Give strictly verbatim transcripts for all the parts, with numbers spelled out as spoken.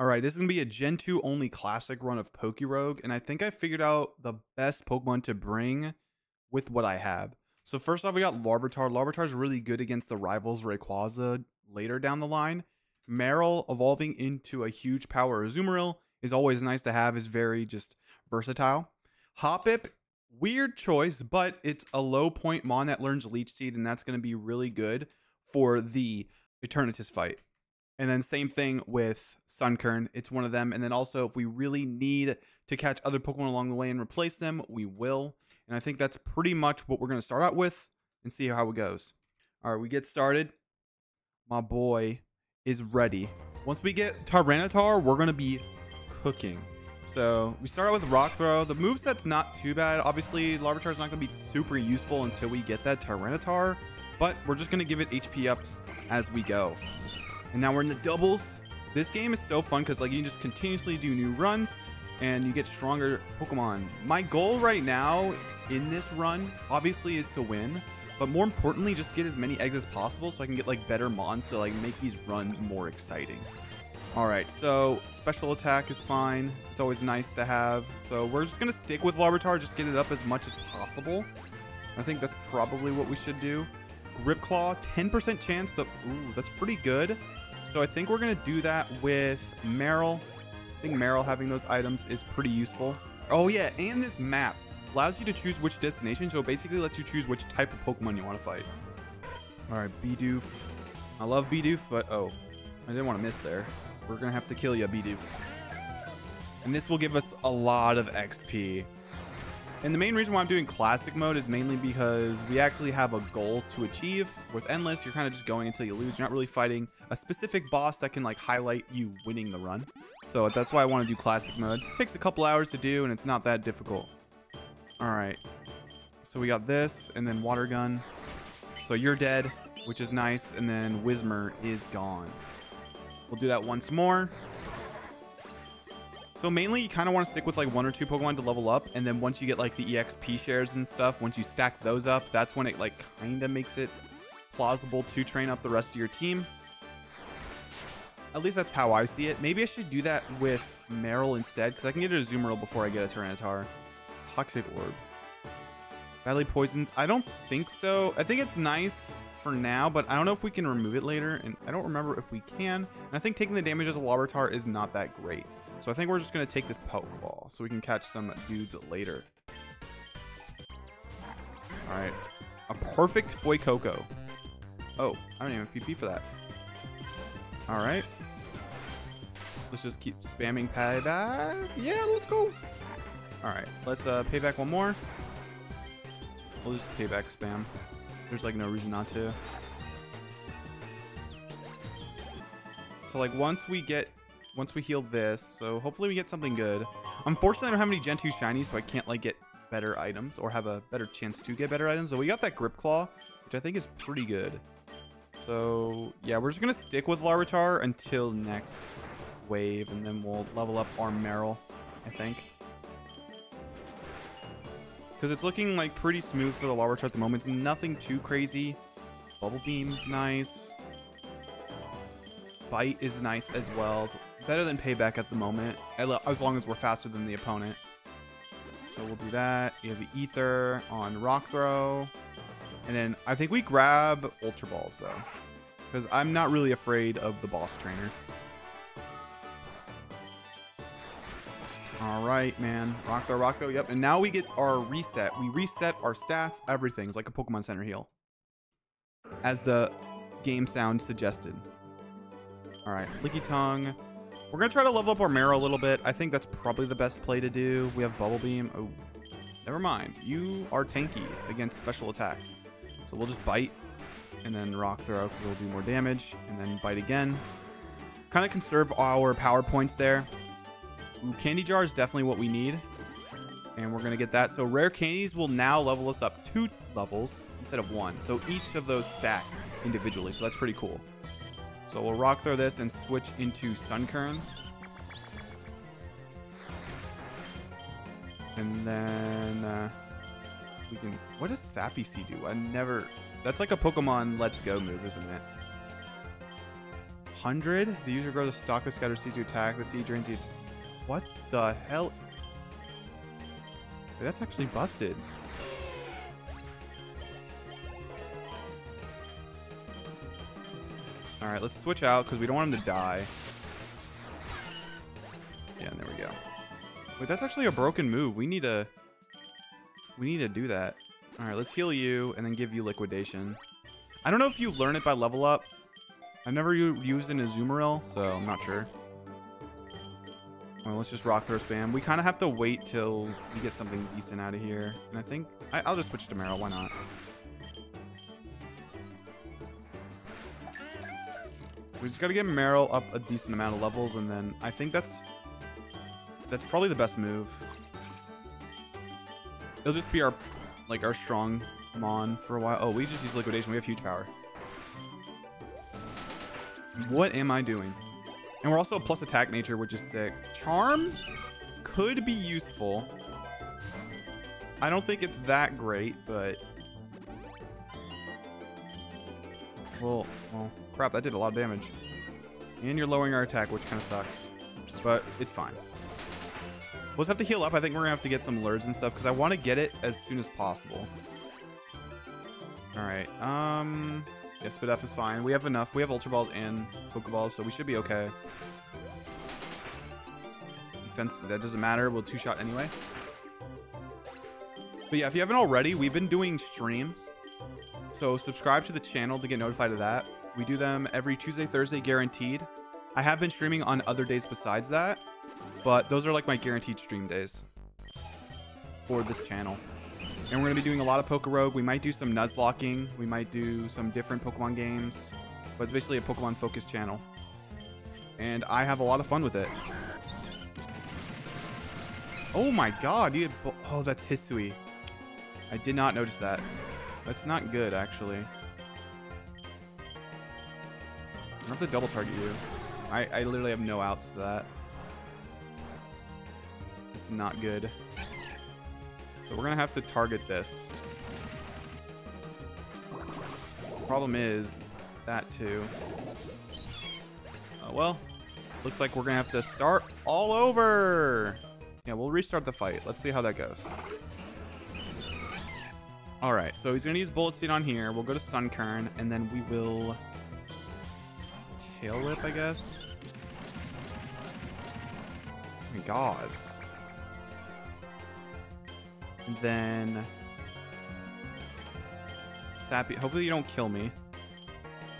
All right, this is going to be a Gen two only classic run of Poké Rogue, and I think I figured out the best Pokemon to bring with what I have. So first off, we got Larvitar. Larvitar's really good against the rivals Rayquaza later down the line. Meryl evolving into a huge power Azumarill is always nice to have. Is very just versatile. Hoppip, weird choice, but it's a low point Mon that learns Leech Seed, and that's going to be really good for the Eternatus fight. And then same thing with Sunkern. It's one of them. And then also, if we really need to catch other Pokemon along the way and replace them, we will. And I think that's pretty much what we're going to start out with and see how it goes. All right, we get started. My boy is ready. Once we get Tyranitar, we're going to be cooking. So we start out with Rock Throw. The moveset's not too bad. Obviously, Larvitar's not going to be super useful until we get that Tyranitar. But we're just going to give it H P ups as we go. And now we're in the doubles. This game is so fun because like you can just continuously do new runs and you get stronger Pokemon. My goal right now in this run obviously is to win, but more importantly just get as many eggs as possible so I can get like better Mons to like make these runs more exciting. All right, so special attack is fine. It's always nice to have. So we're just gonna stick with Larvitar, just get it up as much as possible. I think that's probably what we should do. Grip Claw, ten percent chance that, ooh, that's pretty good. So I think we're going to do that with Meryl. I think Meryl having those items is pretty useful. Oh yeah, and this map allows you to choose which destination, so it basically lets you choose which type of Pokemon you want to fight. All right, Bidoof. I love Bidoof, but oh, I didn't want to miss there. We're going to have to kill you, Bidoof. And this will give us a lot of X P. And the main reason why I'm doing classic mode is mainly because we actually have a goal to achieve. With Endless, you're kind of just going until you lose. You're not really fighting a specific boss that can like highlight you winning the run. So that's why I want to do classic mode. It takes a couple hours to do and it's not that difficult. All right. So we got this and then Water Gun. So you're dead, which is nice. And then Whismur is gone. We'll do that once more. So mainly you kind of want to stick with like one or two Pokemon to level up. And then once you get like the E X P shares and stuff, once you stack those up, that's when it like kind of makes it plausible to train up the rest of your team. At least that's how I see it. Maybe I should do that with Meryl instead because I can get a Azumarill before I get a Tyranitar. Toxic Orb. Badly poisons. I don't think so. I think it's nice for now, but I don't know if we can remove it later. And I don't remember if we can. And I think taking the damage as a Larvitar is not that great. So I think we're just going to take this Pokeball so we can catch some dudes later. All right. A perfect Fuecoco. Oh, I don't even have P P for that. All right. Let's just keep spamming payback. Yeah, let's go. All right. Let's uh, pay back one more. We'll just payback spam. There's like no reason not to. So like once we get... Once we heal this, so hopefully we get something good. Unfortunately, I don't have any Gen two shinies, so I can't like get better items or have a better chance to get better items. So we got that Grip Claw, which I think is pretty good. So yeah, we're just gonna stick with Larvitar until next wave, and then we'll level up our Meryl, I think. Because it's looking like pretty smooth for the Larvitar at the moment. It's nothing too crazy. Bubble Beam's nice. Bite is nice as well. It's better than payback at the moment, as long as we're faster than the opponent. So we'll do that. You have the Ether on Rock Throw. And then I think we grab Ultra Balls though, because I'm not really afraid of the boss trainer. All right, man. Rock Throw, Rock Throw. Yep. And now we get our reset. We reset our stats, everything. It's like a Pokemon Center heal, as the game sound suggested. All right, Lickitung. We're going to try to level up our Meryl a little bit. I think that's probably the best play to do. We have Bubble Beam. Oh, never mind. You are tanky against special attacks. So we'll just bite and then Rock Throw because it'll do more damage. And then bite again. Kind of conserve our power points there. Ooh, Candy Jar is definitely what we need. And we're going to get that. So Rare Candies will now level us up two levels instead of one. So each of those stack individually. So that's pretty cool. So we'll Rock Throw this and switch into Sunkern. And then uh, we can, what does Sappy Sea do? I never, that's like a Pokemon Let's Go move, isn't it? one hundred. The user grows a stock of scattered seeds to attack. The seed drains the... What the hell? That's actually busted. Alright, let's switch out because we don't want him to die. Yeah, and there we go. Wait, that's actually a broken move. We need to... We need to do that. Alright, let's heal you and then give you liquidation. I don't know if you learn it by level up. I've never used an Azumarill, so I'm not sure. Well, let's just rock throw spam. We kind of have to wait till we get something decent out of here. And I think I, I'll just switch to Meryl. Why not? We just got to get Meryl up a decent amount of levels. And then I think that's that's probably the best move. It'll just be our like our strong mon for a while. Oh, we just use liquidation. We have huge power. What am I doing? And we're also a plus attack nature, which is sick. Charm could be useful. I don't think it's that great, but... Well, well, crap, that did a lot of damage. And you're lowering our attack, which kind of sucks. But it's fine. We'll just have to heal up. I think we're going to have to get some lures and stuff, because I want to get it as soon as possible. All right. Um... Yeah, Spidef is fine. We have enough. We have Ultra Balls and Pokeballs, so we should be okay. Defense, that doesn't matter. We'll two-shot anyway. But yeah, if you haven't already, we've been doing streams. So subscribe to the channel to get notified of that. We do them every Tuesday, Thursday, guaranteed. I have been streaming on other days besides that, but those are like my guaranteed stream days for this channel. And we're going to be doing a lot of Poké Rogue. We might do some Nuzlocking. We might do some different Pokemon games. But it's basically a Pokemon-focused channel. And I have a lot of fun with it. Oh my god. You had oh, that's Hisui. I did not notice that. That's not good, actually. I have to double target you. I, I literally have no outs to that. It's not good. So we're going to have to target this. Problem is that too. Uh, well, looks like we're going to have to start all over. Yeah, we'll restart the fight. Let's see how that goes. All right, so he's going to use Bullet Seed on here. We'll go to Sunkern, and then we will Tail Whip, I guess. Oh my god. And then Sappy. Hopefully you don't kill me. And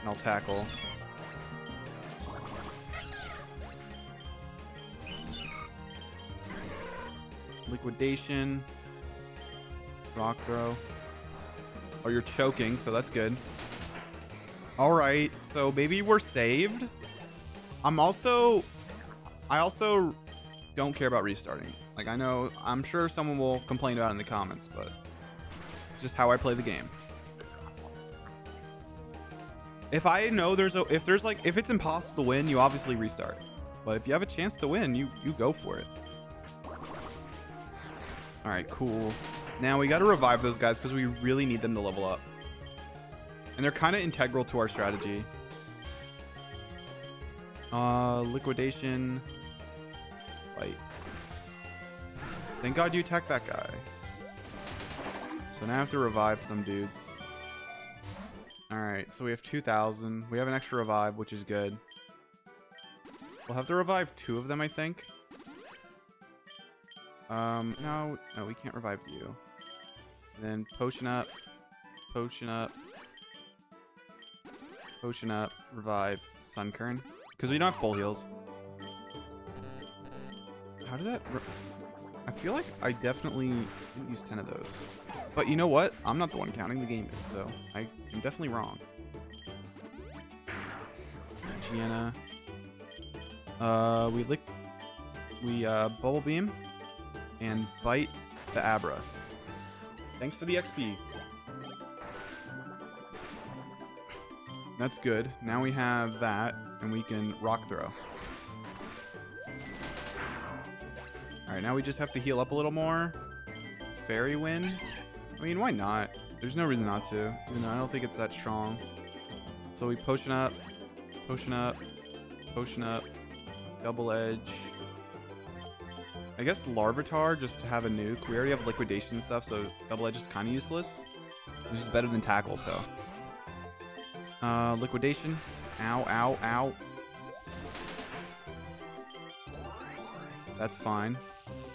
I'll tackle. Liquidation. Rock throw. Oh, you're choking, so that's good. Alright, so maybe we're saved. I'm also I also don't care about restarting. Like, I know, I'm sure someone will complain about it in the comments, but it's just how I play the game. If I know there's a, if there's like, if it's impossible to win, you obviously restart. But if you have a chance to win, you, you go for it. All right, cool. Now we got to revive those guys because we really need them to level up. And they're kind of integral to our strategy. Uh, liquidation. Fight. Thank God you attacked that guy. So now I have to revive some dudes. Alright, so we have two thousand. We have an extra revive, which is good. We'll have to revive two of them, I think. Um, no, no, we can't revive you. And then potion up, potion up, potion up, revive Sunkern. Because we don't have full heals. How did that... I feel like I definitely didn't use ten of those. But you know what? I'm not the one counting the game, so I am definitely wrong. Gianna. Uh, we lick... We, uh, Bubble Beam. And bite the Abra. Thanks for the X P. That's good. Now we have that, and we can Rock Throw. All right, now we just have to heal up a little more. Fairy Wind. I mean, why not? There's no reason not to. Even though I don't think it's that strong. So we potion up, potion up, Potion up. Double Edge. I guess Larvitar, just to have a nuke. We already have Liquidation and stuff, so Double Edge is kind of useless. Which is better than Tackle, so. Uh, Liquidation. Ow, ow, ow. That's fine.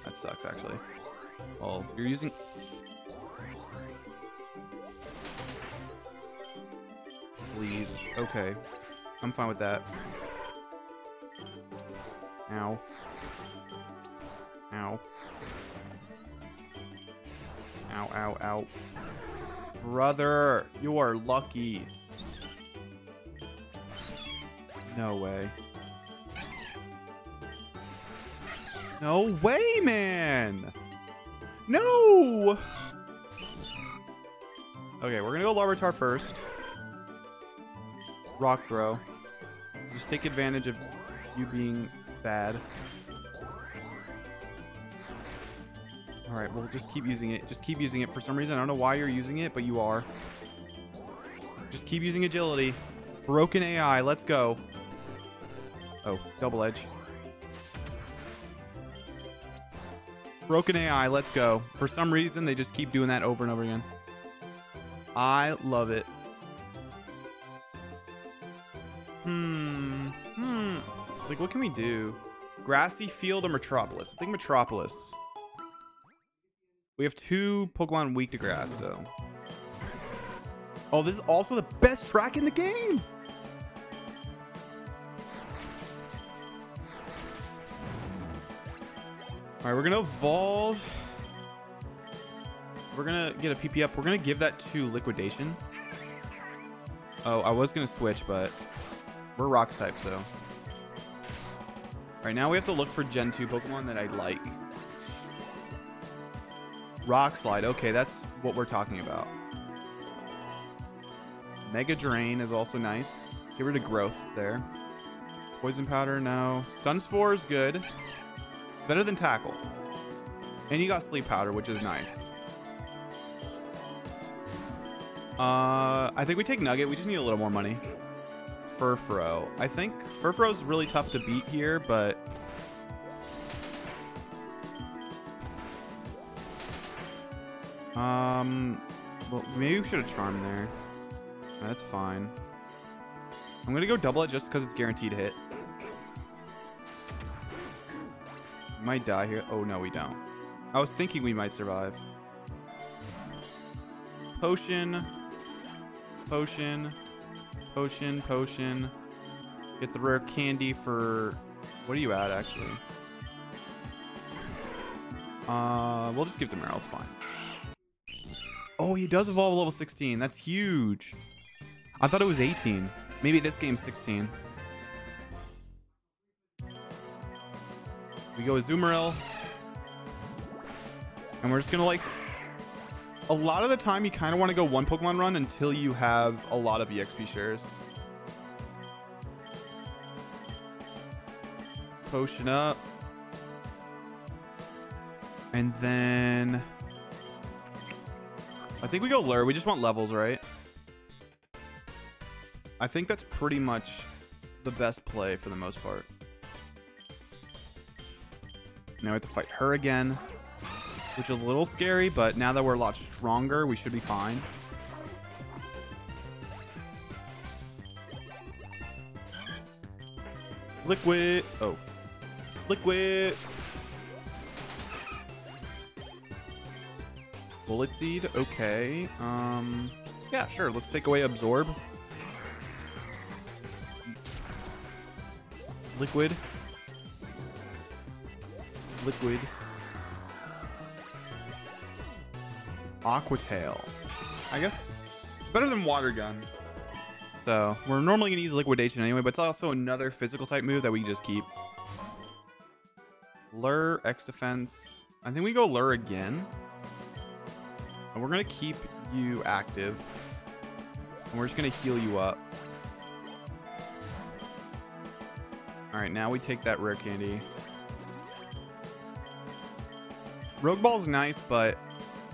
That sucks, actually. Well, you're using... Please. Okay. I'm fine with that. Ow. Ow. Ow, ow, ow. Brother, you are lucky. No way. No way, man! No! Okay, we're gonna go Larvitar first. Rock throw. Just take advantage of you being bad. Alright, we'll just keep using it. Just keep using it. For some reason, I don't know why you're using it, but you are. Just keep using agility. Broken A I, let's go. Oh, double edge. Broken A I, let's go. For some reason, they just keep doing that over and over again. I love it. Hmm. Hmm. Like, what can we do? Grassy Field or Metropolis? I think Metropolis. We have two Pokemon weak to grass, so. Oh, this is also the best track in the game! All right, we're gonna evolve. We're gonna get a P P up. We're gonna give that to Liquidation. Oh, I was gonna switch, but we're rock type, so. All right, now we have to look for Gen two Pokemon that I like. Rock Slide, okay, that's what we're talking about. Mega Drain is also nice. Get rid of Growth there. Poison Powder, no. Stun Spore is good. Better than Tackle. And you got Sleep Powder, which is nice. Uh, I think we take Nugget. We just need a little more money. Furfro. I think Furfro's really tough to beat here, but... Um, well, maybe we should have Charm there. That's fine. I'm going to go double it just because it's guaranteed to hit. Might die here. Oh, no, we don't. I was thinking we might survive. Potion. Potion. Potion. Potion. Get the rare candy for... What are you at, actually? Uh, we'll just give the Meryl. It's fine. Oh, he does evolve at level sixteen. That's huge. I thought it was eighteen. Maybe this game's sixteen. We go Azumarill. And we're just going to like... A lot of the time, you kind of want to go one Pokemon run until you have a lot of E X P shares. Potion up. And then... I think we go Lure. We just want levels, right? I think that's pretty much the best play for the most part. Now we have to fight her again, which is a little scary, but now that we're a lot stronger, we should be fine. Liquid. Oh. Liquid. Bullet Seed. Okay. Um, yeah, sure. Let's take away Absorb. Liquid. Liquid. Aqua Tail. I guess it's better than Water Gun. So we're normally going to use Liquidation anyway, but it's also another physical type move that we can just keep. Lure, X Defense. I think we go Lure again. And we're going to keep you active. And we're just going to heal you up. All right, now we take that rare candy. Rogue Ball's nice, but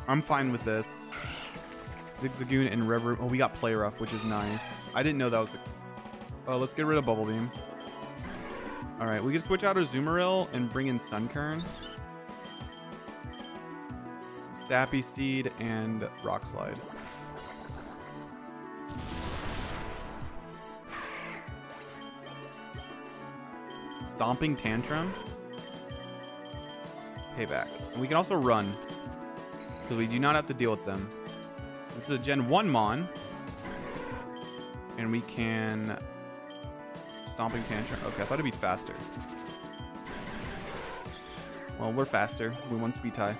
I'm fine with this. Zigzagoon and Reverie. Oh, we got Play Rough, which is nice. I didn't know that was the... Oh, let's get rid of Bubble Beam. All right, we can switch out Azumarill and bring in Sunkern. Sappy Seed and Rock Slide. Stomping Tantrum. Payback. And we can also run, because we do not have to deal with them. This is a Gen one Mon. And we can... Stomping Tantrum. Okay, I thought it'd be faster. Well, we're faster. We won speed tie.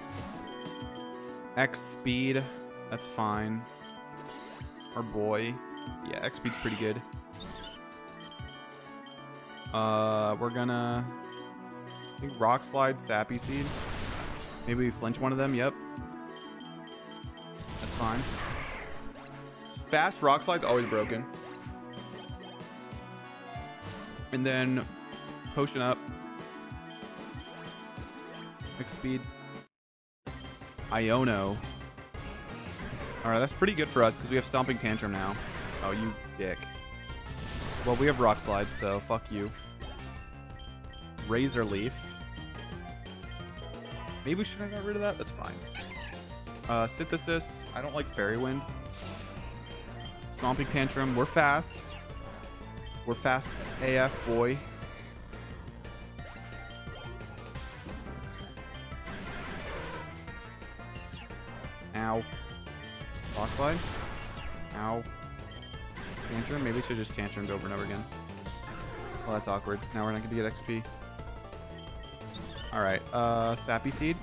X speed. That's fine. Our boy. Yeah, X speed's pretty good. Uh, we're gonna... I think Rock Slide, Sappy Seed. Maybe we flinch one of them. Yep. That's fine. Fast Rock Slide's always broken. And then Potion Up. X speed. Iono. Alright, that's pretty good for us because we have Stomping Tantrum now. Oh, you dick. Well, we have Rock Slide, so fuck you. Razor Leaf. Maybe we shouldn't have got rid of that? That's fine. Uh, Synthesis. I don't like Fairy Wind. Stomping Tantrum. We're fast. We're fast A F, boy. Ow. Rock Slide. Ow. Tantrum. Maybe it should just Tantrums over and over again. Well, that's awkward. Now we're not going to get X P. Alright. Uh, Sappy Seed.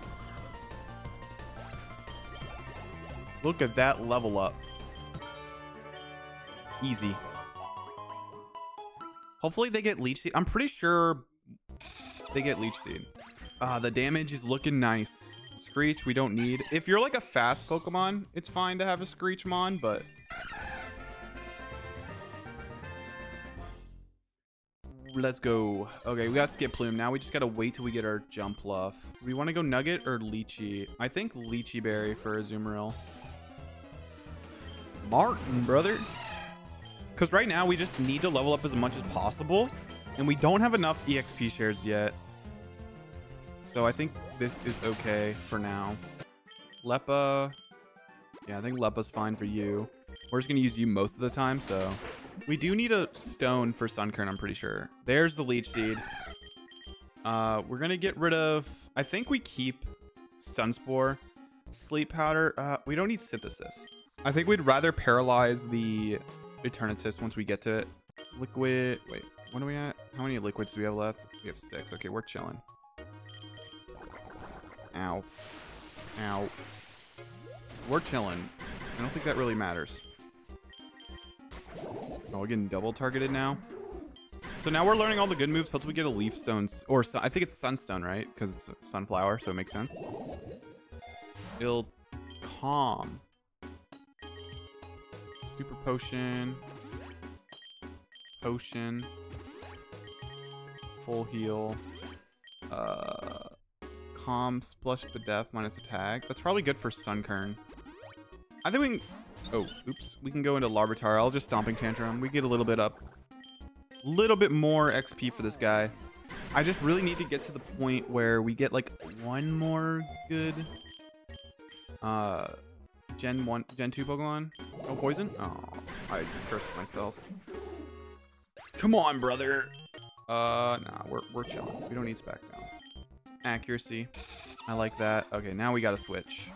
Look at that level up. Easy. Hopefully they get Leech Seed. I'm pretty sure they get Leech Seed. Uh, the damage is looking nice. Screech, we don't need. If you're like a fast Pokemon, it's fine to have a Screechmon, but... Let's go. Okay, we got Skiploom. Now we just gotta wait till we get our Jumpluff. We wanna go Nugget or Lychee? I think Lychee Berry for Azumarill. Martin, brother. Because right now we just need to level up as much as possible. And we don't have enough E X P shares yet. So I think this is okay for now. Leppa. Yeah, I think Leppa's fine for you. We're just gonna use you most of the time, so... We do need a stone for Sunkern, I'm pretty sure. There's the Leech Seed. Uh, we're going to get rid of... I think we keep Sunspore. Sleep Powder. Uh, we don't need Synthesis. I think we'd rather paralyze the Eternatus once we get to it. Liquid... Wait, what are we at? How many liquids do we have left? We have six. Okay, we're chilling. Ow. Ow. We're chilling. I don't think that really matters. Oh, we're getting double targeted now. So now we're learning all the good moves. Hopefully we get a Leaf Stone. Or sun, I think it's Sunstone, right? Because it's a Sunflower, so it makes sense. It'll Calm. Super Potion. Potion. Full Heal. Uh, Calm, Splush, Bedef, minus attack. That's probably good for Sunkern. I think we can... Oh, oops. We can go into Larvitar. I'll just Stomping Tantrum. We get a little bit up. A little bit more X P for this guy. I just really need to get to the point where we get, like, one more good uh, Gen one, Gen two Pokemon. Oh, Poison? Oh, I cursed myself. Come on, brother. Uh, nah, we're, we're chilling. We don't need Spec now. Accuracy. I like that. Okay, now we got to switch.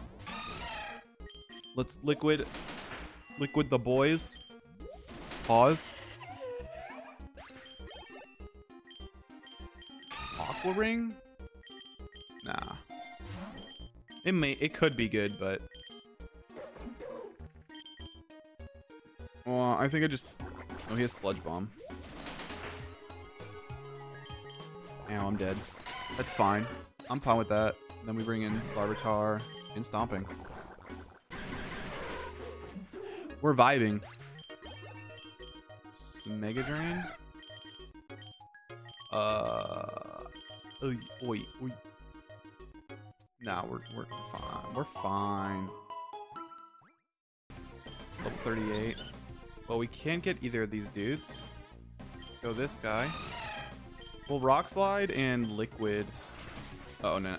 Let's Liquid... Liquid the boys. Pause. Aqua Ring? Nah. It may, it could be good, but... Well, I think I just... Oh, he has Sludge Bomb. Ow, I'm dead. That's fine. I'm fine with that. Then we bring in Larvitar and Stomping. We're vibing. Mega Drain. Uh. Oy, oy, oy. Nah, we're we're fine. We're fine. Level thirty-eight. Well, we can't get either of these dudes. Go this guy. Well, Rock Slide and Liquid. Uh oh, no.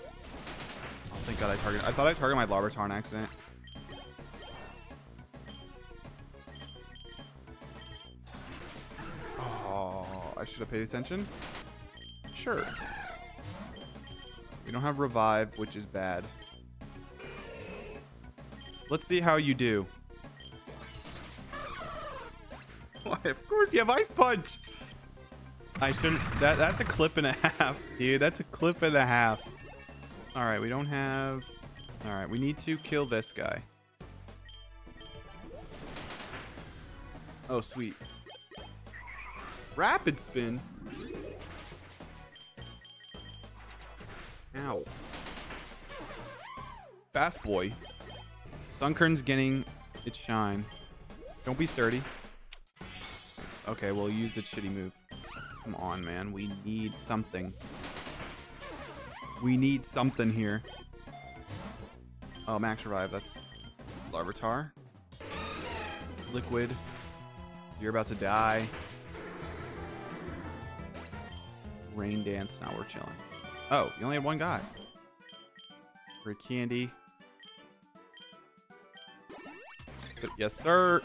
Oh, thank God I targeted. I thought I targeted my Larvitar on accident. Oh, I should have paid attention. Sure. We don't have Revive, which is bad. Let's see how you do. Why, of course you have Ice Punch. I shouldn't. That, that's a clip and a half, dude. That's a clip and a half. All right, we don't have. All right, we need to kill this guy. Oh, sweet. Rapid Spin. Ow. Fast Boy. Sunkern's getting its shine. Don't be sturdy. Okay, well, used its shitty move. Come on, man. We need something. We need something here. Oh, Max Revive. That's Larvitar. Liquid. You're about to die. Rain Dance. Now we're chilling. Oh, you only had one guy. Red Candy. So, yes, sir.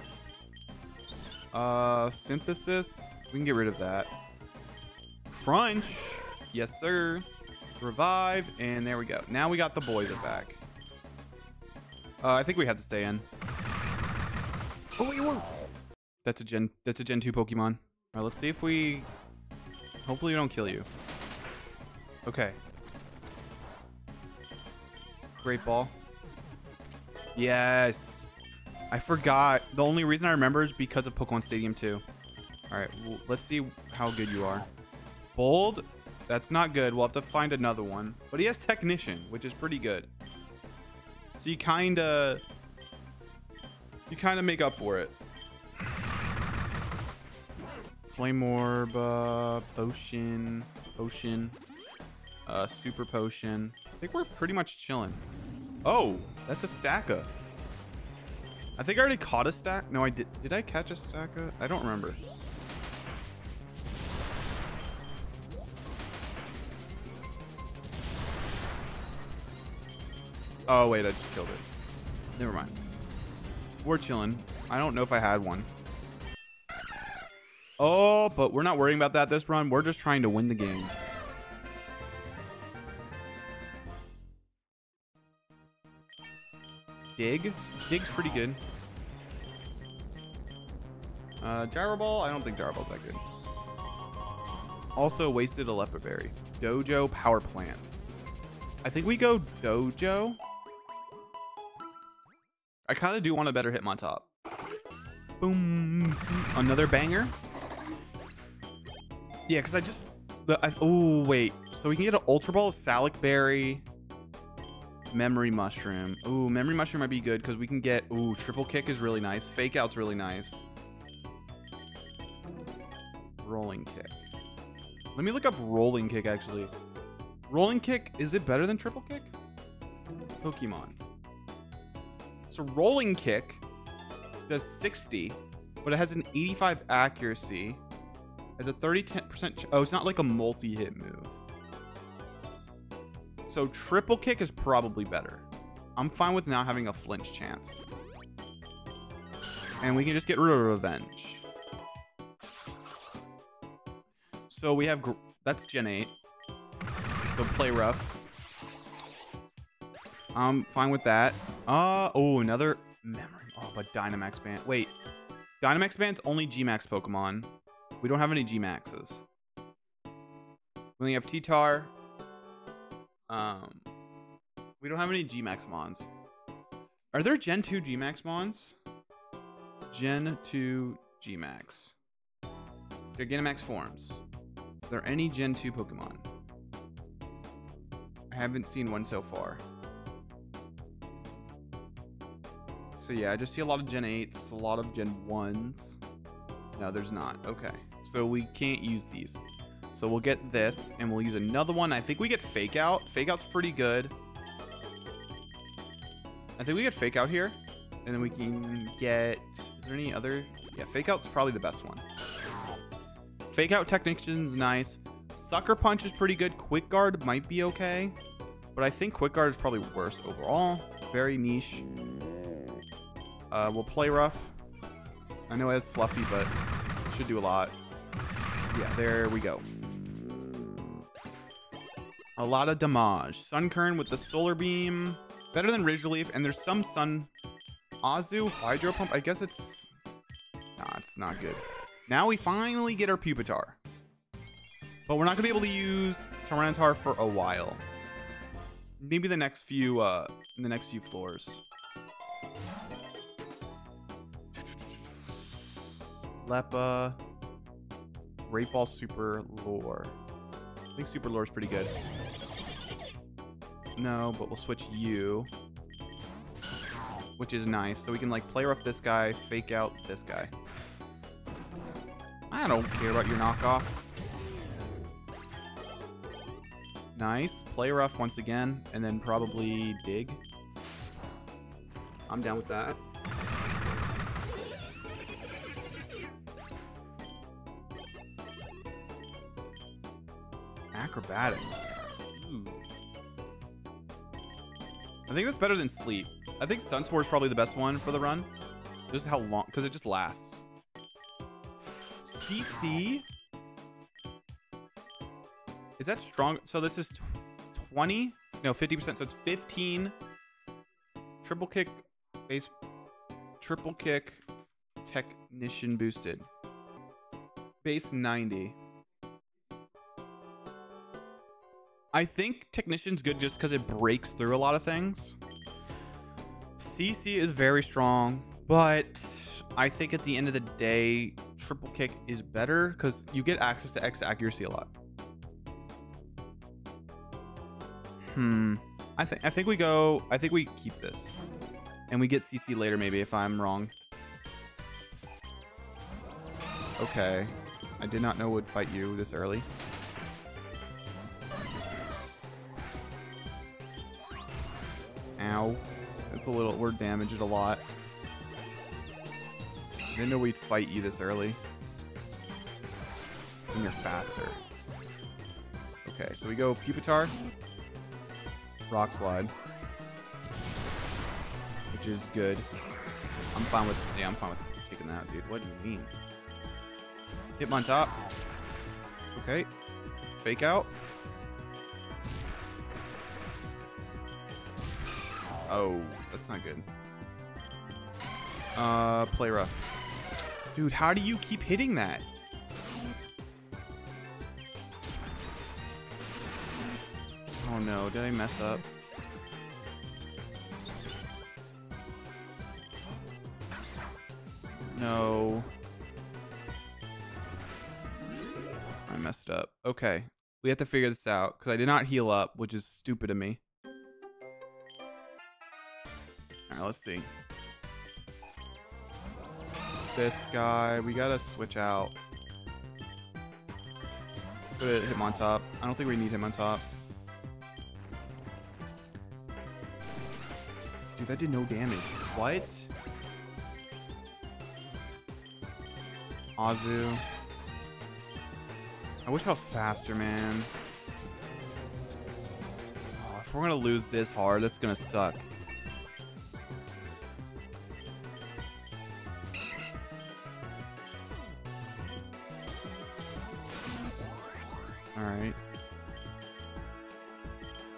Uh, Synthesis. We can get rid of that. Crunch. Yes, sir. Revive. And there we go. Now we got the boys are back. Uh, I think we had to stay in. Oh, wait, whoa. That's a gen. That's a Gen two Pokemon. All right, let's see if we. Hopefully, we don't kill you. Okay. Great Ball. Yes. I forgot. The only reason I remember is because of Pokemon Stadium two. All right, well, let's see how good you are. Bold? That's not good. We'll have to find another one. But he has Technician, which is pretty good. So you kind of... You kind of make up for it. Flame Orb, uh, Potion, Potion, uh, Super Potion. I think we're pretty much chilling. Oh, that's a Stacka. I think I already caught a stack. No, I did. Did I catch a stack? Of, I don't remember. Oh, wait, I just killed it. Never mind. We're chilling. I don't know if I had one. Oh, but we're not worrying about that this run. We're just trying to win the game. Dig. Dig's pretty good. Uh, Gyro Ball. I don't think Gyro Ball's that good. Also wasted a Lepa Berry. Dojo Power Plant. I think we go Dojo. I kind of do want a better Hitmontop. Boom. Another banger. Yeah, because I just... Oh, wait. So we can get an Ultra Ball, Salak Berry... Memory Mushroom. Ooh, Memory Mushroom might be good because we can get... Ooh, Triple Kick is really nice. Fake Out's really nice. Rolling Kick. Let me look up Rolling Kick, actually. Rolling Kick, is it better than Triple Kick? Pokemon. So Rolling Kick does sixty, but it has an eighty-five accuracy. Has a thirty percent... Oh, it's not like a multi-hit move. So Triple Kick is probably better. I'm fine with not having a flinch chance. And we can just get rid of Revenge. So we have, that's Gen eight. So Play Rough. I'm fine with that. Uh, oh, another memory. Oh, but Dynamax Band. Wait, Dynamax Band's only G Max Pokemon. We don't have any G Maxes. We only have T-Tar. Um, we don't have any G Max Mons. Are there Gen two G Max Mons? Gen two G Max. Gigantamax forms. Are there any Gen two Pokemon? I haven't seen one so far. So yeah, I just see a lot of Gen eights, a lot of Gen ones. No, there's not. Okay. So we can't use these. So we'll get this, and we'll use another one. I think we get Fake Out. Fake Out's pretty good. I think we get Fake Out here, and then we can get... Is there any other... Yeah, Fake Out's probably the best one. Fake Out Technician's nice. Sucker Punch is pretty good. Quick Guard might be okay, but I think Quick Guard is probably worse overall. Very niche. Uh, we'll play rough. I know it has Fluffy, but it should do a lot. Yeah, there we go. A lot of damage. Sunkern with the Solar Beam. Better than Ridge Relief, and there's some Sun... Azu, Hydro Pump. I guess it's... Nah, it's not good. Now we finally get our Pupitar. But we're not going to be able to use Tyranitar for a while. Maybe the next few, uh, in the next few floors. Lepa. Great Ball, Super Lore. I think Super Lore is pretty good. No, but we'll switch you. Which is nice. So we can like play rough this guy, fake out this guy. I don't care about your knockoff. Nice. Play rough once again, and then probably dig. I'm down with that. Acrobatics. Ooh. I think that's better than sleep. I think Stun Spore is probably the best one for the run. Just how long, because it just lasts. C C? Is that strong? So this is twenty? No, fifty percent. So it's fifteen. Triple kick, base, triple kick, technician boosted. Base ninety. I think technician's good just because it breaks through a lot of things. C C is very strong, but I think at the end of the day, triple kick is better because you get access to X accuracy a lot. Hmm. I think I think we go. I think we keep this, and we get C C later maybe if I'm wrong. Okay. I did not know it would fight you this early. Ow. It's a little, we're damaged a lot. Didn't know we'd fight you this early. And you're faster. Okay, so we go Pupitar. Rock Slide. Which is good. I'm fine with, yeah, I'm fine with taking that, dude. What do you mean? Hitmontop. Okay. Fake out. Oh, that's not good. Uh, play rough. Dude, how do you keep hitting that? Oh no, did I mess up? No. I messed up. Okay, we have to figure this out because I did not heal up, which is stupid of me. Let's see. This guy, we gotta switch out. Put him on top. I don't think we need him on top. Dude, that did no damage. What? Azu. I wish I was faster, man. Oh, if we're gonna lose this hard, that's gonna suck.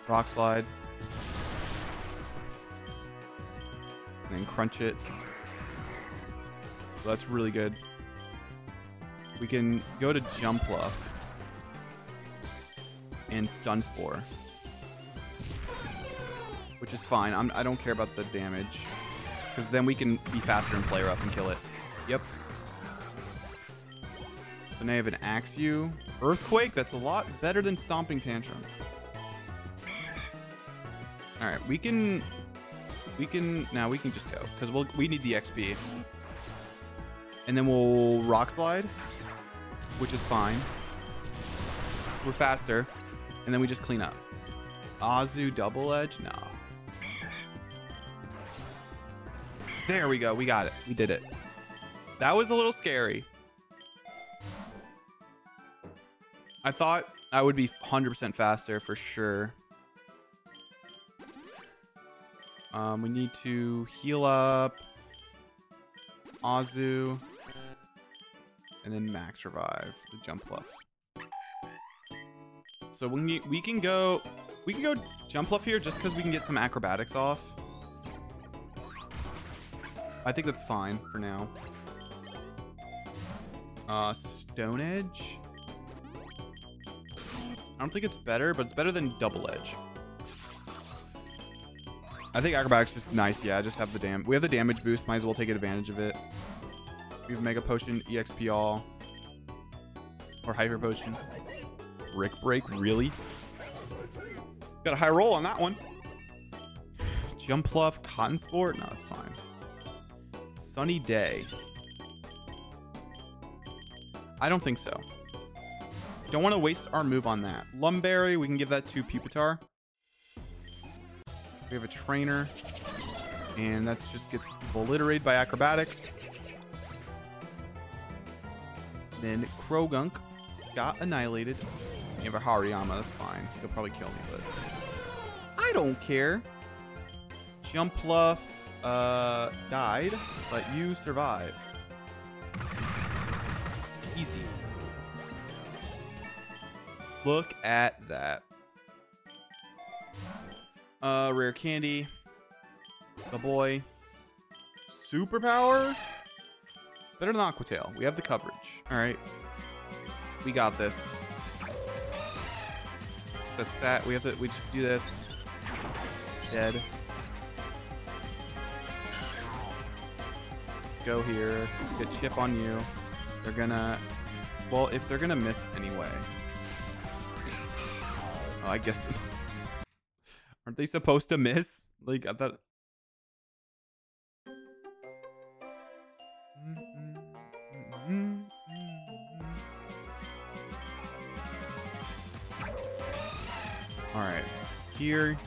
Rock Slide. And then crunch it. That's really good. We can go to Jumpluff. And Stun Spore. Which is fine. I'm, I don't care about the damage. Because then we can be faster and play rough and kill it. Yep. So now you have an Axew. Earthquake? That's a lot better than Stomping Tantrum. All right, we can, we can, now we can just go because we'll, we need the X P. And then we'll Rock Slide, which is fine. We're faster. And then we just clean up. Azu Double Edge? No. There we go. We got it. We did it. That was a little scary. I thought I would be one hundred percent faster for sure. Um, we need to heal up Azu and then max revive the Jumpluff. So when we, we can go, we can go Jumpluff here just because we can get some acrobatics off. I think that's fine for now. Uh, Stone Edge. I don't think it's better, but it's better than Double Edge. I think acrobatics is nice. Yeah, just have the dam. We have the damage boost. Might as well take advantage of it. We have Mega Potion, E X P all, or Hyper Potion. Brick Break, really? Got a high roll on that one. Jumpluff, Cotton Sport. No, it's fine. Sunny Day. I don't think so. Don't want to waste our move on that. Lumberry, we can give that to Pupitar. We have a trainer, and that just gets obliterated by acrobatics. Then Krogunk got annihilated. We have a Hariyama, that's fine. He'll probably kill me, but I don't care. Jumpluff uh, died, but you survived. Easy. Look at that. Uh, rare candy. The boy. Superpower? Better than Aqua Tail. We have the coverage. All right. We got this. Sasat. We have to, we just do this. Dead. Go here. Get chip on you. They're gonna, well, if they're gonna miss anyway. Oh, I guess. Aren't they supposed to miss? Like, I thought. All right, here,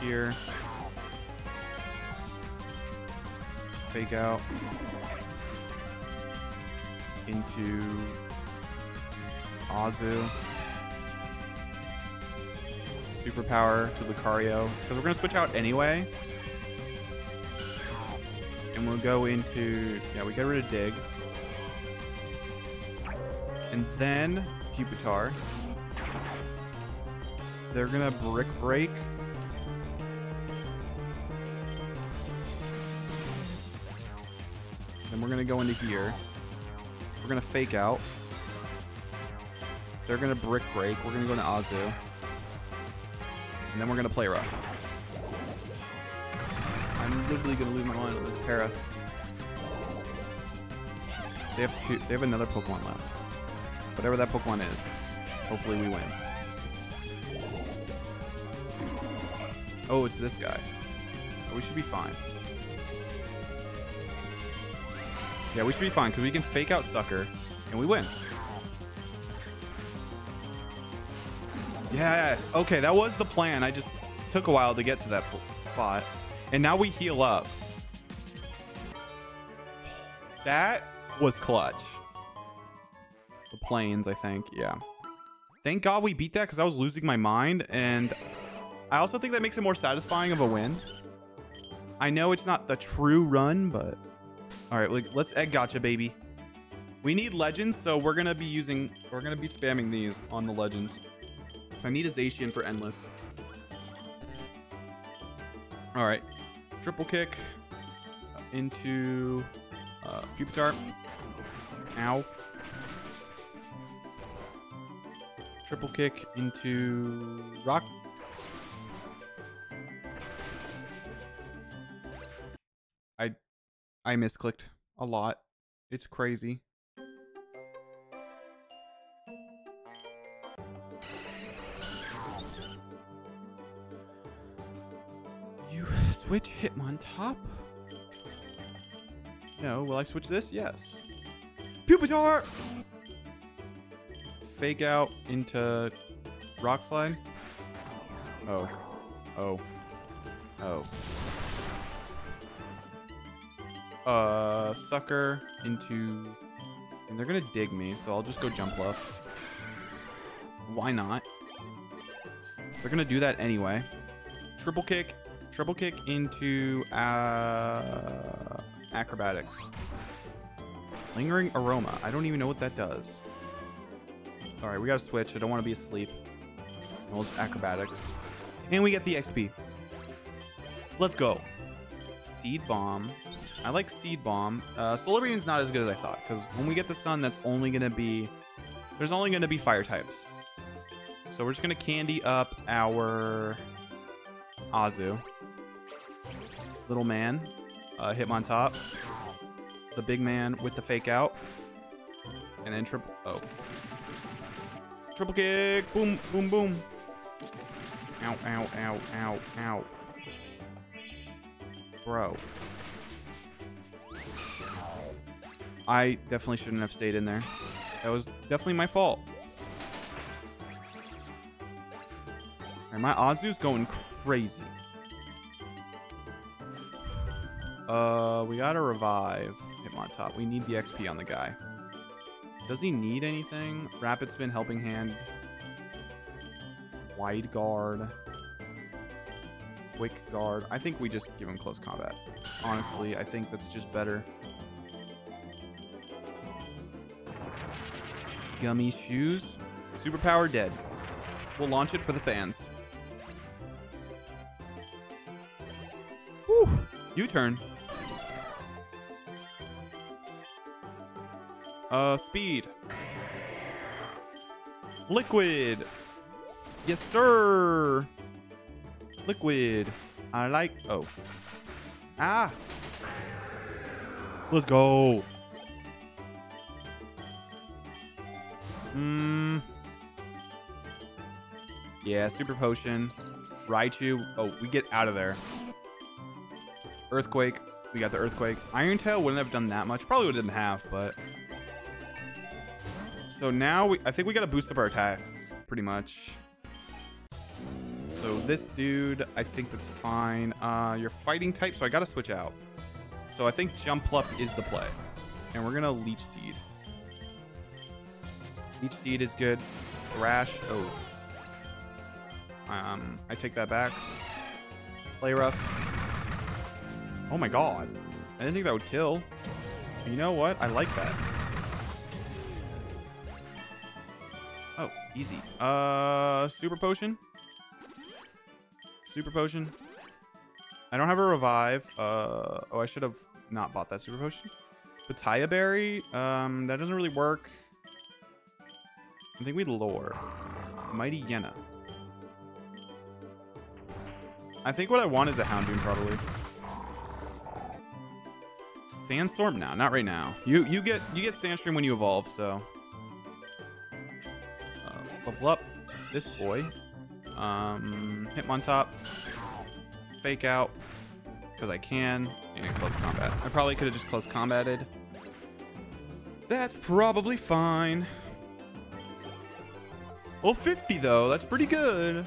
here, fake out into Azu, superpower to Lucario, because we're gonna switch out anyway, and we'll go into, yeah, we get rid of Dig. And then Pupitar. They're gonna Brick Break. Then we're gonna go into here. We're gonna fake out. They're gonna Brick Break. We're gonna go into Azu. And then we're gonna play rough. I'm literally gonna lose my mind on this Para. They have two, they have another Pokemon left. Whatever that Pokemon is. Hopefully we win. Oh, it's this guy. We should be fine. Yeah, we should be fine because we can fake out Sucker and we win. Yes. Okay, that was the plan. I just took a while to get to that spot. And now we heal up. That was clutch. The planes, I think. Yeah. Thank God we beat that because I was losing my mind. And I also think that makes it more satisfying of a win. I know it's not the true run, but... All right, like, let's egg gacha, baby. We need legends, so we're going to be using... We're going to be spamming these on the legends. So I need a Zacian for Endless. All right. Triple kick into uh, Pupitar. Ow. Triple kick into rock. I I misclicked a lot. It's crazy. You switch Hitmontop? No, will I switch this? Yes. Pupitar! Fake out into rock slide. Oh, oh, oh. Uh, sucker into And they're gonna dig me, so I'll just go Jumpluff. Why not? They're gonna do that anyway. Triple kick. Triple kick into uh, acrobatics. Lingering aroma. I don't even know what that does. All right, we gotta switch. I don't want to be asleep. Well, it's acrobatics. And we get the X P. Let's go. Seed bomb. I like seed bomb. Uh, Solar Beam's not as good as I thought, because when we get the sun, that's only gonna be... There's only gonna be fire types. So we're just gonna candy up our Azu. Little man. Uh, Hitmontop. The big man with the fake out. And then triple... Oh. Triple kick. Boom, boom, boom. Ow, ow, ow, ow, ow. Bro. I definitely shouldn't have stayed in there. That was definitely my fault. Alright, my Azu's going crazy. Uh, we gotta revive Hitmontop. We need the X P on the guy. Does he need anything? Rapid Spin, Helping Hand. Wide Guard. Quick Guard. I think we just give him Close Combat. Honestly, I think that's just better. Gummy Shoes. Superpower dead. We'll launch it for the fans. Whew. U-turn. Uh, speed. Liquid. Yes, sir. Liquid. I like... Oh. Ah. Let's go. Hmm. Yeah, super potion. Raichu. Oh, we get out of there. Earthquake. We got the earthquake. Iron Tail wouldn't have done that much. Probably wouldn't have, but... So now, we, I think we gotta boost up our attacks, pretty much. So this dude, I think that's fine. Uh, you're fighting type, so I gotta switch out. So I think Jumpluff is the play. And we're gonna Leech Seed. Leech Seed is good. Thrash, oh. Um, I take that back. Play Rough. Oh my god. I didn't think that would kill. But you know what? I like that. Oh, easy. Uh, Super Potion. Super Potion. I don't have a revive. Uh, oh, I should have not bought that Super Potion. Pitaya Berry. Um, that doesn't really work. I think we lure. Mighty Yenna. I think what I want is a Houndoom, probably. Sandstorm? No, not right now. You you get you get Sandstorm when you evolve, so. Uh, level up this boy. Um, Hitmontop. Fake out, because I can. And close combat. I probably could have just close combated. That's probably fine. Well, fifty though. That's pretty good.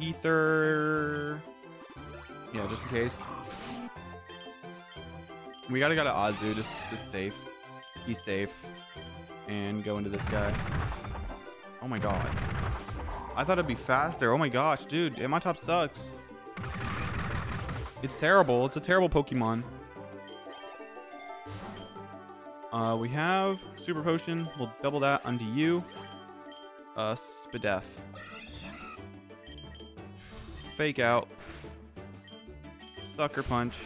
Ether. Yeah, just in case. We gotta go to Azu, just just safe. He's safe. And go into this guy. Oh my god. I thought it'd be faster. Oh my gosh, dude. Hitmontop sucks. It's terrible. It's a terrible Pokemon. Uh, we have Super Potion. We'll double that onto you. Uh, Spidef. Fake out. Sucker punch.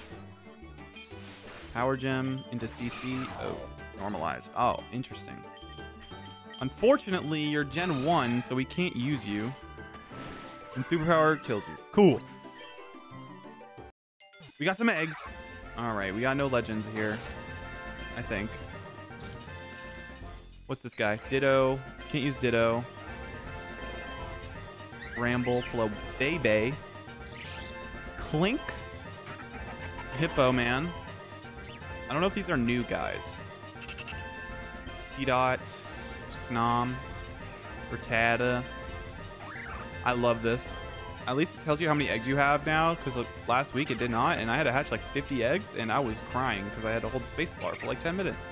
Power gem into C C. Oh, normalized. Oh, interesting. Unfortunately, you're gen one, so we can't use you. And superpower kills you. Cool. We got some eggs. All right, we got no legends here, I think. What's this guy? Ditto. Can't use Ditto. Ramble, Flow, Bebe, Clink, Hippo Man. I don't know if these are new guys. Seedot, Snom, Rattata. I love this. At least it tells you how many eggs you have now, because last week it did not, and I had to hatch like fifty eggs, and I was crying because I had to hold the space bar for like ten minutes.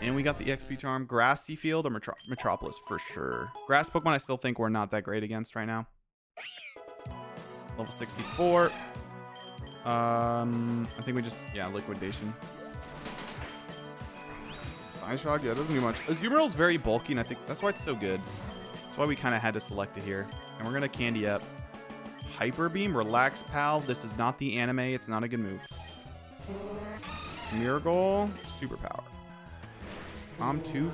And we got the E X P charm, Grassy Field or Metro Metropolis for sure. Grass Pokemon I still think we're not that great against right now. Level sixty-four. Um, I think we just, yeah, Liquidation. Psyshock, yeah, doesn't do much. Azumarill's very bulky, and I think that's why it's so good. That's why we kind of had to select it here. And we're going to Candy Up. Hyper Beam, relax, pal. This is not the anime. It's not a good move. Smeargle, Superpower. I'm too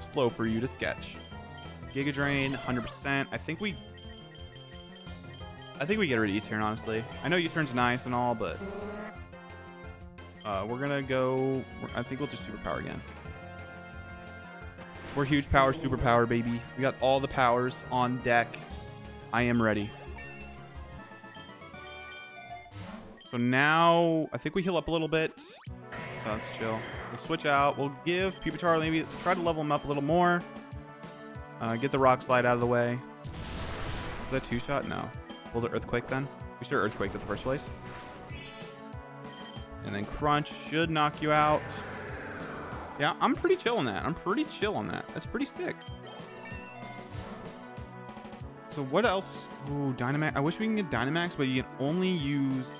slow for you to sketch. Giga Drain, one hundred percent. I think we... I think we get rid of U-Turn, honestly. I know U-Turn's nice and all, but... Uh, we're gonna go... I think we'll just Superpower again. We're huge power, Superpower, baby. We got all the powers on deck. I am ready. So now... I think we heal up a little bit. So that's chill. We'll switch out. We'll give Pupitar maybe... Try to level him up a little more. Uh, get the Rock Slide out of the way. Is that two-shot? No. Will the Earthquake then? We sure Earthquaked at the first place. And then Crunch should knock you out. Yeah, I'm pretty chill on that. I'm pretty chill on that. That's pretty sick. So what else? Ooh, Dynamax. I wish we can get Dynamax, but you can only use...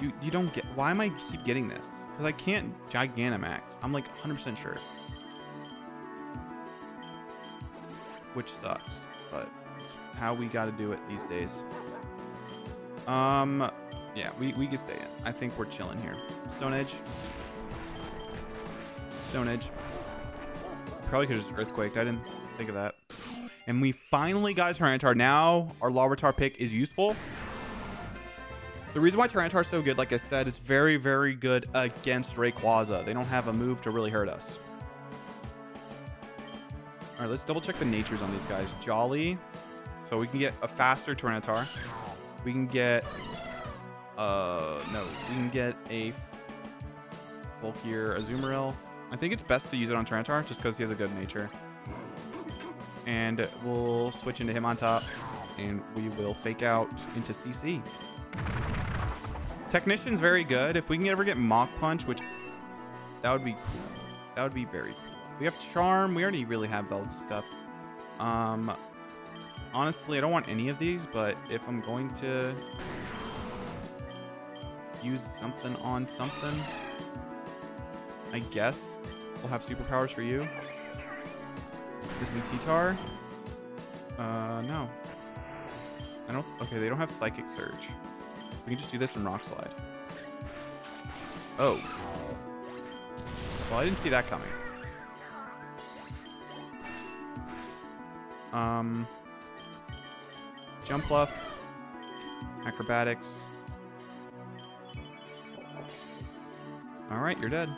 You, you don't get... Why am I keep getting this? Because I can't Gigantamax. I'm like one hundred percent sure. Which sucks, but... how we got to do it these days. Um, yeah, we, we can stay in. I think we're chilling here. Stone Edge. Stone Edge. Probably could have just Earthquaked. I didn't think of that. And we finally got Tyranitar. Now our Larvitar pick is useful. The reason why Tyranitar is so good, like I said, it's very, very good against Rayquaza. They don't have a move to really hurt us. All right, let's double check the natures on these guys. Jolly. So we can get a faster Tyranitar. We can get... Uh, no. We can get a bulkier Azumarill. I think it's best to use it on Tyranitar just because he has a good nature. And we'll switch into Hitmontop. And we will fake out into C C. Technician's very good. If we can ever get Mach Punch, which... That would be cool. That would be very cool. We have Charm. We already really have all this stuff. Um... Honestly, I don't want any of these, but if I'm going to use something on something, I guess we'll have superpowers for you. This new T-Tar? Uh, no. I don't... Okay, they don't have Psychic Surge. We can just do this from Rock Slide. Oh. Well, I didn't see that coming. Um... Jumpluff, Acrobatics. All right, you're dead.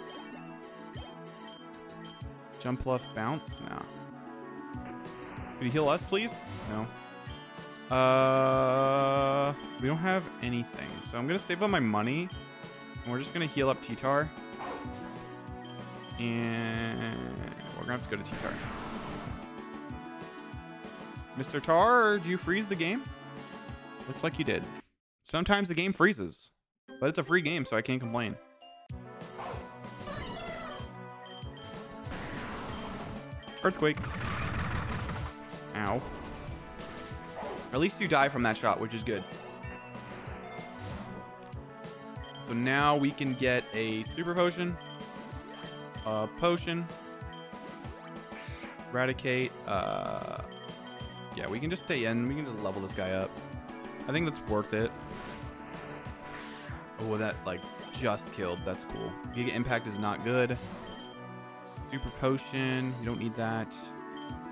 Jumpluff, Bounce now. Could you heal us, please? No. Uh, we don't have anything, so I'm gonna save up my money, and we're just gonna heal up T-Tar, and we're gonna have to go to T-Tar. Mister Tar, do you freeze the game? Looks like you did. Sometimes the game freezes, but it's a free game, so I can't complain. Earthquake. Ow. At least you die from that shot, which is good. So now we can get a super potion, a potion, eradicate, uh... yeah, we can just stay in. We can just level this guy up. I think that's worth it. Oh, that, like, just killed. That's cool. Giga Impact is not good. Super Potion. We don't need that.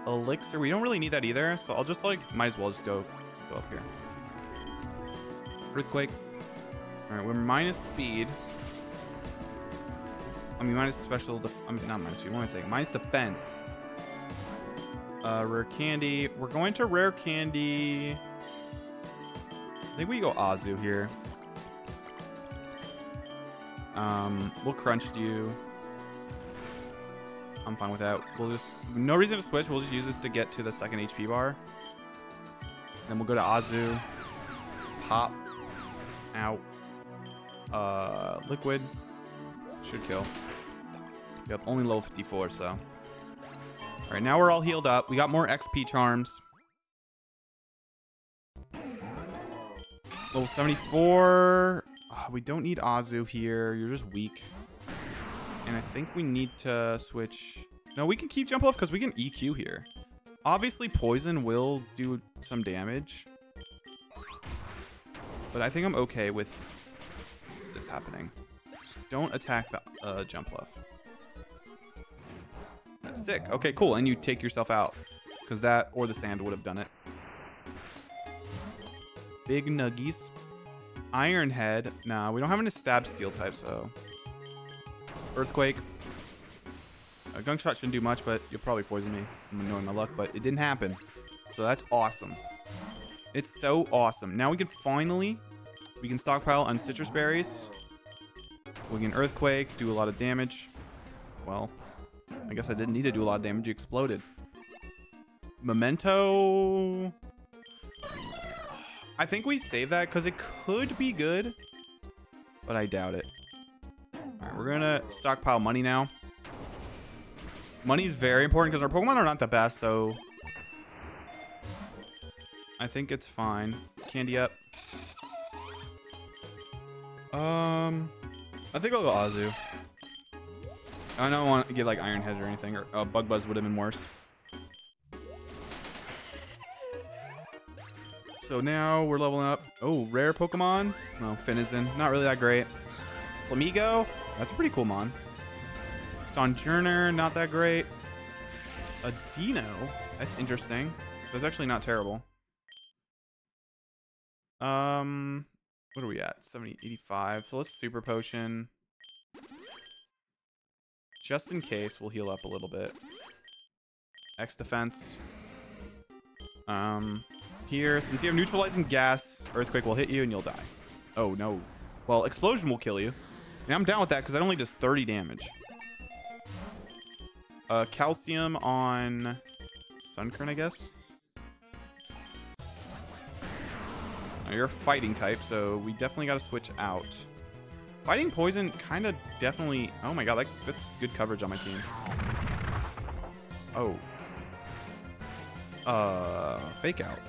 Elixir. We don't really need that either. So I'll just, like, might as well just go, go up here. Earthquake. All right, we're minus speed. I mean, minus special... Def I mean, not minus speed. What am I saying? Minus defense. Uh, rare candy. We're going to rare candy. I think we go Azu here. Um, we'll crunch you. I'm fine with that. We'll just no reason to switch. We'll just use this to get to the second H P bar. Then we'll go to Azu. Pop. Out. Uh, liquid should kill. Yep, only level fifty-four, so. Alright, now we're all healed up. We got more X P charms. Level seventy-four. Oh, we don't need Azu here. You're just weak. And I think we need to switch. No, we can keep Jumpluff because we can E Q here. Obviously, poison will do some damage. But I think I'm okay with this happening. Just don't attack the uh, Jumpluff. That's sick. Okay, cool. And you take yourself out. Because that or the sand would have done it. Big nuggies. Iron Head. Nah, we don't have any stab steel type, so. Earthquake. A Gunk Shot shouldn't do much, but you'll probably poison me. I'm knowing my luck, but it didn't happen. So that's awesome. It's so awesome. Now we can finally, we can stockpile on citrus berries. We can Earthquake, do a lot of damage. Well, I guess I didn't need to do a lot of damage. It exploded. Memento. I think we save that because it could be good, but I doubt it. All right, we're gonna stockpile money now. Money is very important because our Pokemon are not the best, so I think it's fine. Candy up. Um, I think I'll go Azu. I don't want to get like Iron Head or anything, or uh, Bug Buzz would have been worse. So now we're leveling up. Oh, rare Pokemon. No, Finizen. Not really that great. Flamigo. That's a pretty cool mon. Stonjourner. Not that great. A Dino. That's interesting. That's actually not terrible. Um, what are we at? seventy, eighty-five. So let's Super Potion. Just in case, we'll heal up a little bit. X Defense. Um... Here, since you have neutralizing gas, Earthquake will hit you and you'll die. Oh, no. Well, Explosion will kill you. And I'm down with that because that only does thirty damage. Uh, calcium on Sunkern, I guess. Now, you're a fighting type, so we definitely got to switch out. Fighting poison kind of definitely... Oh, my God. That, that's good coverage on my team. Oh. Uh, Fake Out.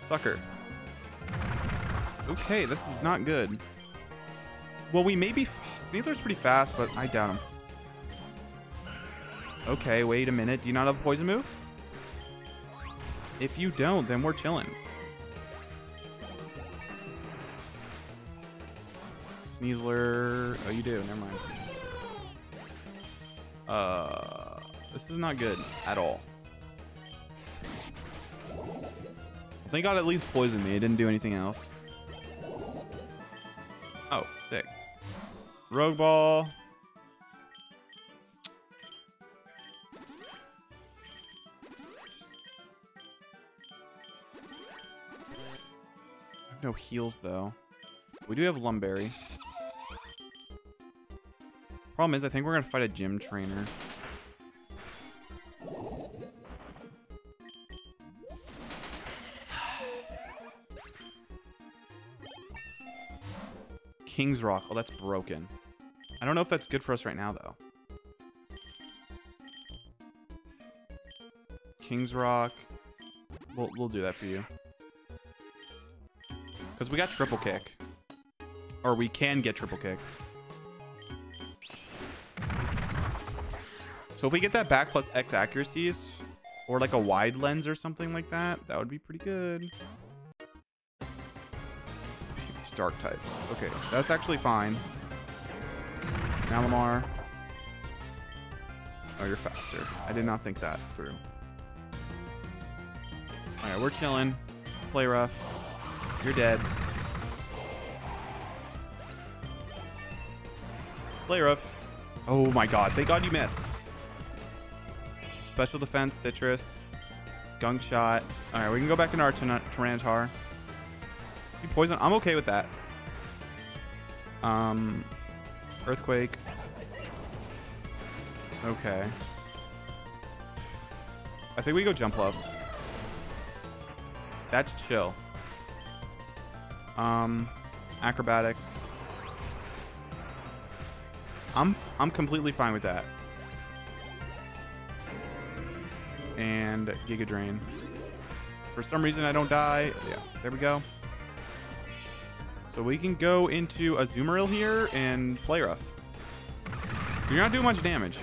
Sucker. Okay, this is not good. Well, we may be... Sneasler's pretty fast, but I doubt him. Okay, wait a minute. Do you not have a poison move? If you don't, then we're chilling. Sneasler... Oh, you do. Never mind. Uh, this is not good at all. Thank God at least poisoned me. It didn't do anything else. Oh, sick. Rogue Ball. I have no heals, though. We do have Lumberry. Problem is, I think we're going to fight a gym trainer. King's Rock. Oh, that's broken. I don't know if that's good for us right now, though. King's Rock. We'll, we'll do that for you. Because we got Triple Kick. Or we can get Triple Kick. So if we get that back plus X accuracies, or like a wide lens or something like that, that would be pretty good. Dark types. Okay, that's actually fine. Malamar. Oh, you're faster. I did not think that through. All right, we're chilling. Play rough. You're dead. Play rough. Oh my God! Thank God you missed. Special defense, citrus, gunk shot. All right, we can go back into our Tyranitar. Poison. I'm okay with that. Um, earthquake. Okay. I think we go Jumpluff. That's chill. Um, acrobatics. I'm I'm completely fine with that. And Giga Drain. For some reason I don't die. Yeah, there we go. So we can go into Azumarill here and play rough. You're not doing much damage.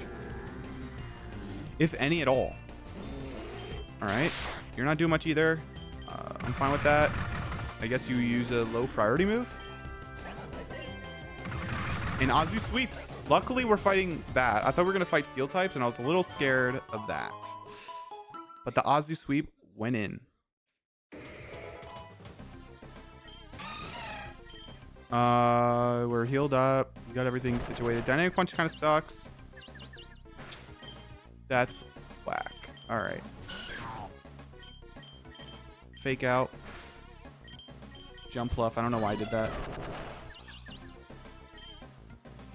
If any at all. Alright. You're not doing much either. Uh, I'm fine with that. I guess you use a low priority move. And Azu sweeps. Luckily, we're fighting that. I thought we were going to fight steel types, and I was a little scared of that. But the Azu sweep went in. Uh, we're healed up. We got everything situated. Dynamic Punch kind of sucks. That's whack. All right. Fake out. Jumpluff. I don't know why I did that.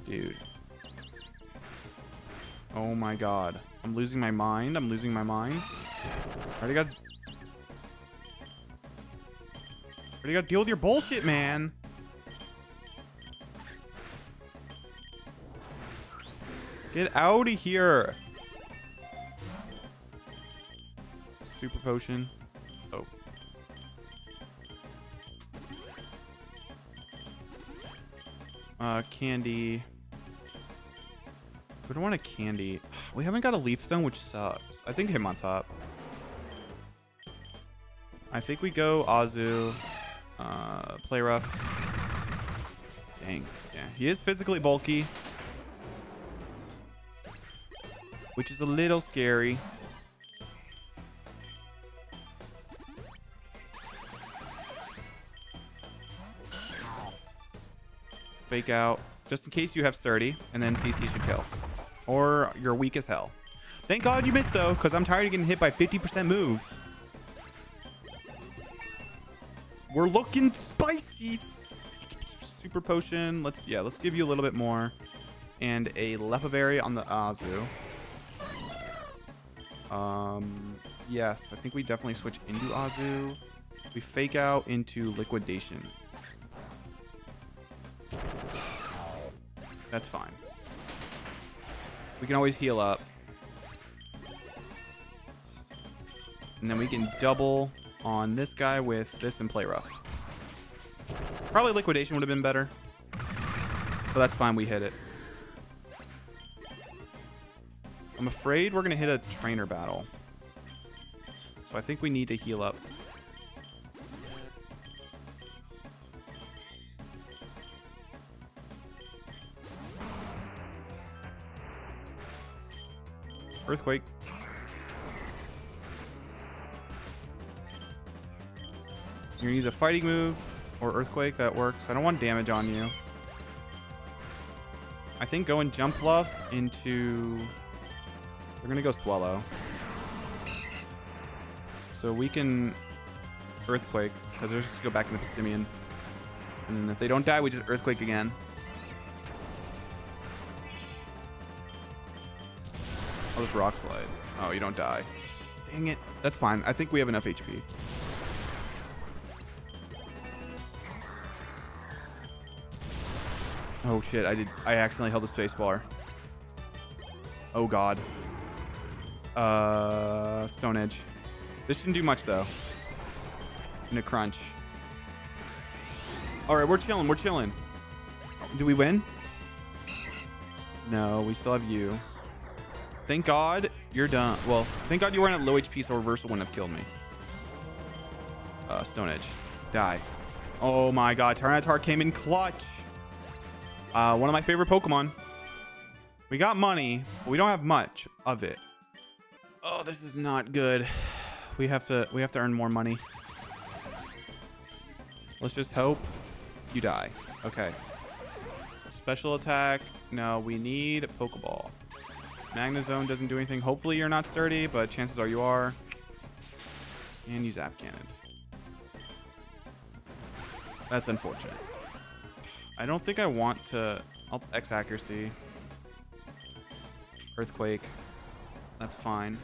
Dude. Oh my god. I'm losing my mind. I'm losing my mind. Already got... Already got to deal with your bullshit, man. Get out of here. Super potion. Oh. Uh, candy. We don't want a candy. We haven't got a leaf stone, which sucks. I think Hitmontop. I think we go Azu. Uh, play rough. Dang. Yeah, he is physically bulky. Which is a little scary. Let's fake out. Just in case you have sturdy. And then C C should kill. Or you're weak as hell. Thank God you missed though. Because I'm tired of getting hit by fifty percent moves. We're looking spicy. Super potion. Let's, yeah, let's give you a little bit more. And a Lepaberry on the Azu. Um, yes, I think we definitely switch into Azu. We fake out into Liquidation. That's fine. We can always heal up. And then we can double on this guy with this and play rough. Probably Liquidation would have been better. But that's fine, we hit it. I'm afraid we're going to hit a trainer battle. So I think we need to heal up. Earthquake. You need a fighting move or Earthquake. That works. I don't want damage on you. I think going Jumpluff into... We're going to go Swallow. So we can Earthquake, because they're just going to go back into Passimian. And if they don't die, we just Earthquake again. I'll just Rock Slide. Oh, you don't die. Dang it. That's fine. I think we have enough H P. Oh, shit. I did. I accidentally held the space bar. Oh, God. Uh, Stone Edge. This shouldn't do much though. In a crunch. All right, we're chilling. We're chilling. Do we win? No, we still have you. Thank God you're done. Well, thank God you weren't at low H P, so reversal wouldn't have killed me. Uh, Stone Edge, die. Oh my God, Tyranitar came in clutch. Uh, one of my favorite Pokemon. We got money, but we don't have much of it. Oh, this is not good. We have to we have to earn more money. Let's just hope you die. Okay. Special attack. No, we need a Pokeball. Magnezone doesn't do anything. Hopefully you're not sturdy, but chances are you are. And use Zap Cannon. That's unfortunate. I don't think I want to... I'll X accuracy. Earthquake. That's fine.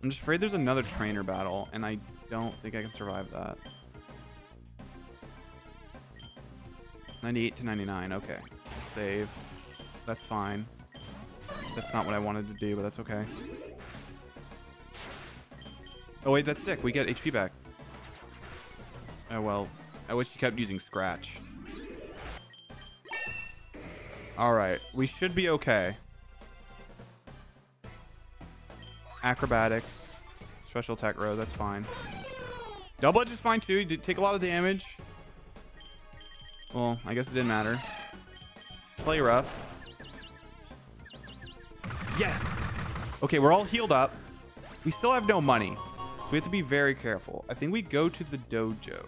I'm just afraid there's another trainer battle, and I don't think I can survive that. ninety-eight to ninety-nine, okay. save. That's fine. That's not what I wanted to do, but that's okay. Oh wait, that's sick. We get H P back. Oh well. I wish you kept using Scratch. Alright, we should be okay. Acrobatics. Special attack row, that's fine. Double edge is fine too. You did take a lot of damage. Well, I guess it didn't matter. Play rough. Yes! Okay, we're all healed up. We still have no money. So we have to be very careful. I think we go to the dojo.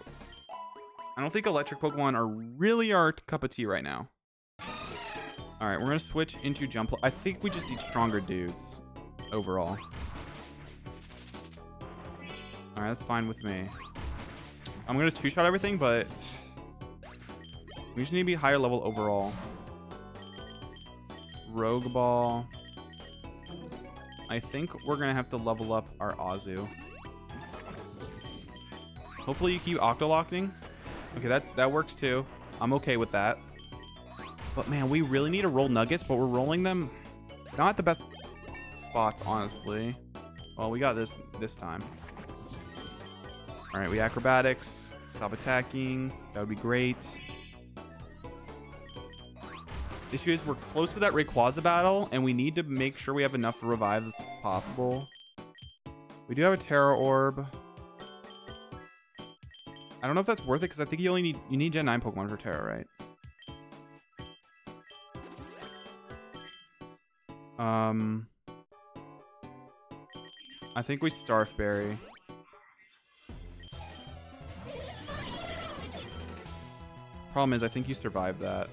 I don't think electric Pokemon are really our cup of tea right now. All right, we're gonna switch into Jumpluff. I think we just need stronger dudes overall. All right, that's fine with me. I'm gonna two-shot everything, but we just need to be higher level overall. Rogue Ball. I think we're gonna have to level up our Azu. Hopefully you keep Octolocking. Okay, that, that works too. I'm okay with that. But man, we really need to roll nuggets, but we're rolling them not the best spots, honestly. Well, we got this this time. All right, we acrobatics. Stop attacking. That would be great. The issue is we're close to that Rayquaza battle, and we need to make sure we have enough revives as possible. We do have a Terra Orb. I don't know if that's worth it, because I think you only need you need Gen nine Pokemon for Terra, right? Um, I think we Starf Berry. Problem is, I think you survived that.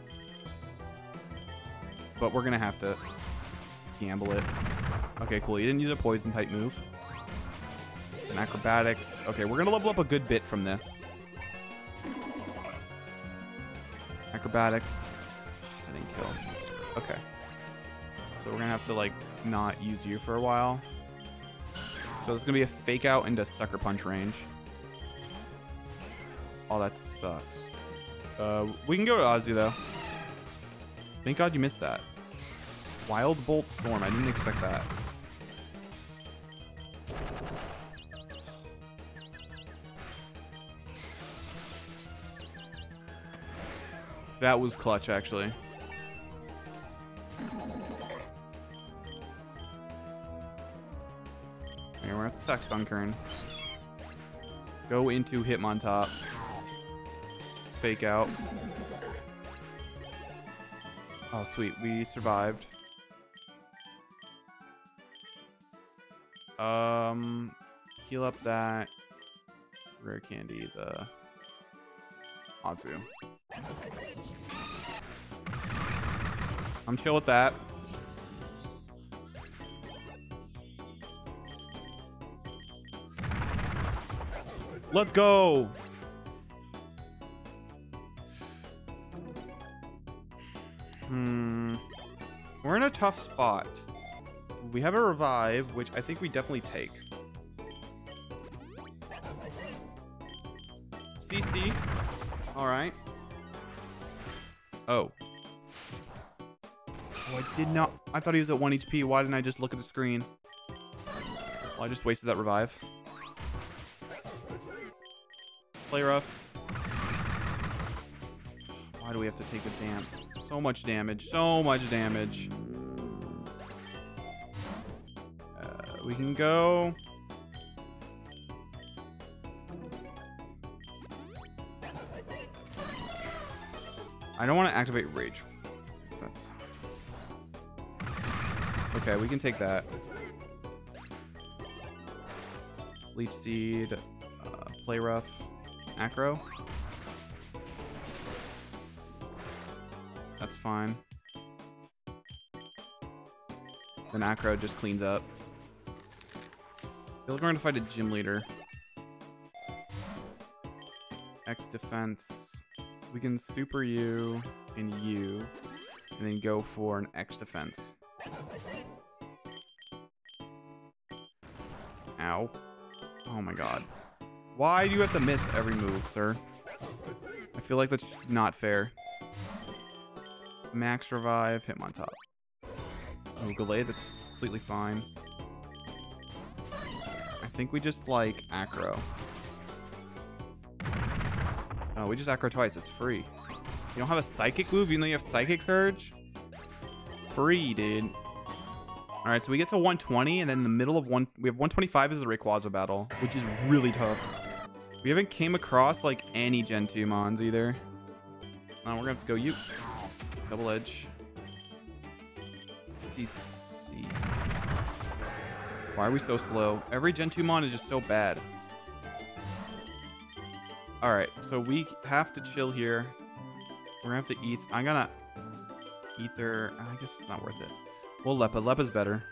But we're gonna have to gamble it. Okay, cool. You didn't use a Poison type move. And acrobatics. Okay, we're gonna level up a good bit from this. Acrobatics. That didn't kill. Okay. So we're gonna have to like not use you for a while. So it's gonna be a fake out into sucker punch range. Oh, that sucks. Uh, we can go to Azu though. Thank God you missed that. Wild Bolt Storm. I didn't expect that. That was clutch, actually. That sucks, Sunkern. Go into Hitmontop. Fake out. Oh, sweet. We survived. Um, heal up that rare candy, the Azu. I'm chill with that. Let's go. Hmm. We're in a tough spot. We have a revive, which I think we definitely take. C C. All right. Oh. Oh, I did not. I thought he was at one H P. Why didn't I just look at the screen? Well, I just wasted that revive. Play rough. Why do we have to take the damn? So much damage. So much damage. Uh, we can go. I don't want to activate Rage. Makes sense. Okay, we can take that. Leech Seed. Uh, play rough. Acro. That's fine. Then Acro just cleans up. We're going to fight a gym leader. X defense. We can super you and you, and then go for an X defense. Ow. Oh my god. Why do you have to miss every move, sir? I feel like that's not fair. Max Revive, Hitmontop. Oh, Galay, that's completely fine. I think we just, like, aggro. Oh, we just aggro twice. It's free. You don't have a Psychic move, even though you have Psychic Surge? Free, dude. All right, so we get to one twenty, and then in the middle of one, we have one twenty-five is the Rayquaza battle, which is really tough. We haven't came across like any Gen two mons either. Uh, we're gonna have to go you. Double Edge. C C. Why are we so slow? Every Gen two mon is just so bad. All right, so we have to chill here. We're gonna have to eth. I'm gonna ether. I guess it's not worth it. We'll Lepa. Lepa's better.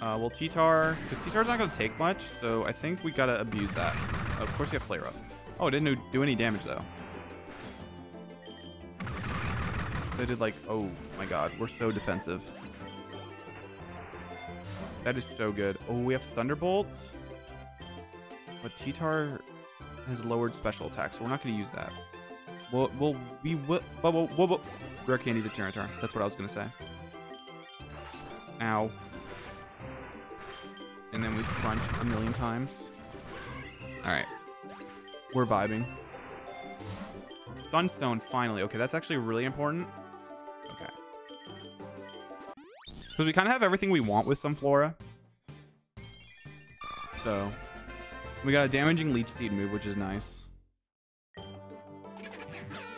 Uh, we'll T-Tar, because T-Tar's not going to take much, so I think we got to abuse that. Oh, of course we have Flare Rust. Oh, it didn't do any damage, though. They did like, oh my god, we're so defensive. That is so good. Oh, we have Thunderbolt. But T-Tar has lowered special attack, so we're not going to use that. Well, we'll we will. Whoa, whoa, whoa. Rare Candy the Tyranitar. That's what I was going to say. Ow. And then we crunch a million times. Alright. We're vibing. Sunstone, finally. Okay, that's actually really important. Okay. Because we kind of have everything we want with Sunflora. So. We got a damaging Leech Seed move, which is nice.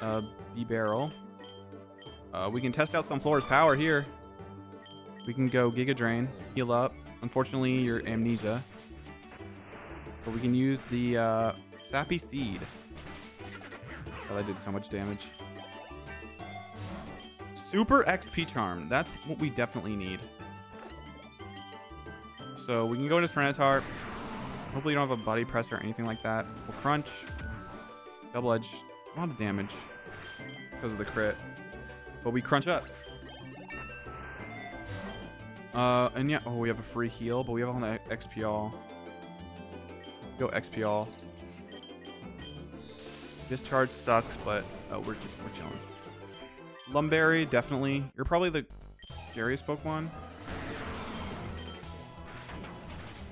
Uh, B-Barrel. Uh, we can test out Sunflora's power here. We can go Giga Drain, heal up. Unfortunately, your Amnesia. But we can use the uh, Sappy Seed. Oh, that did so much damage. Super X P Charm. That's what we definitely need. So we can go into Tyranitar. Hopefully you don't have a Body Press or anything like that. We'll Crunch. Double Edge. A lot of damage because of the crit. But we crunch up. Uh, and yeah, oh, we have a free heal, but we have all the X P all. Go X P all. This charge sucks, but oh, we're, we're chilling. Lumberry, definitely. You're probably the scariest Pokemon.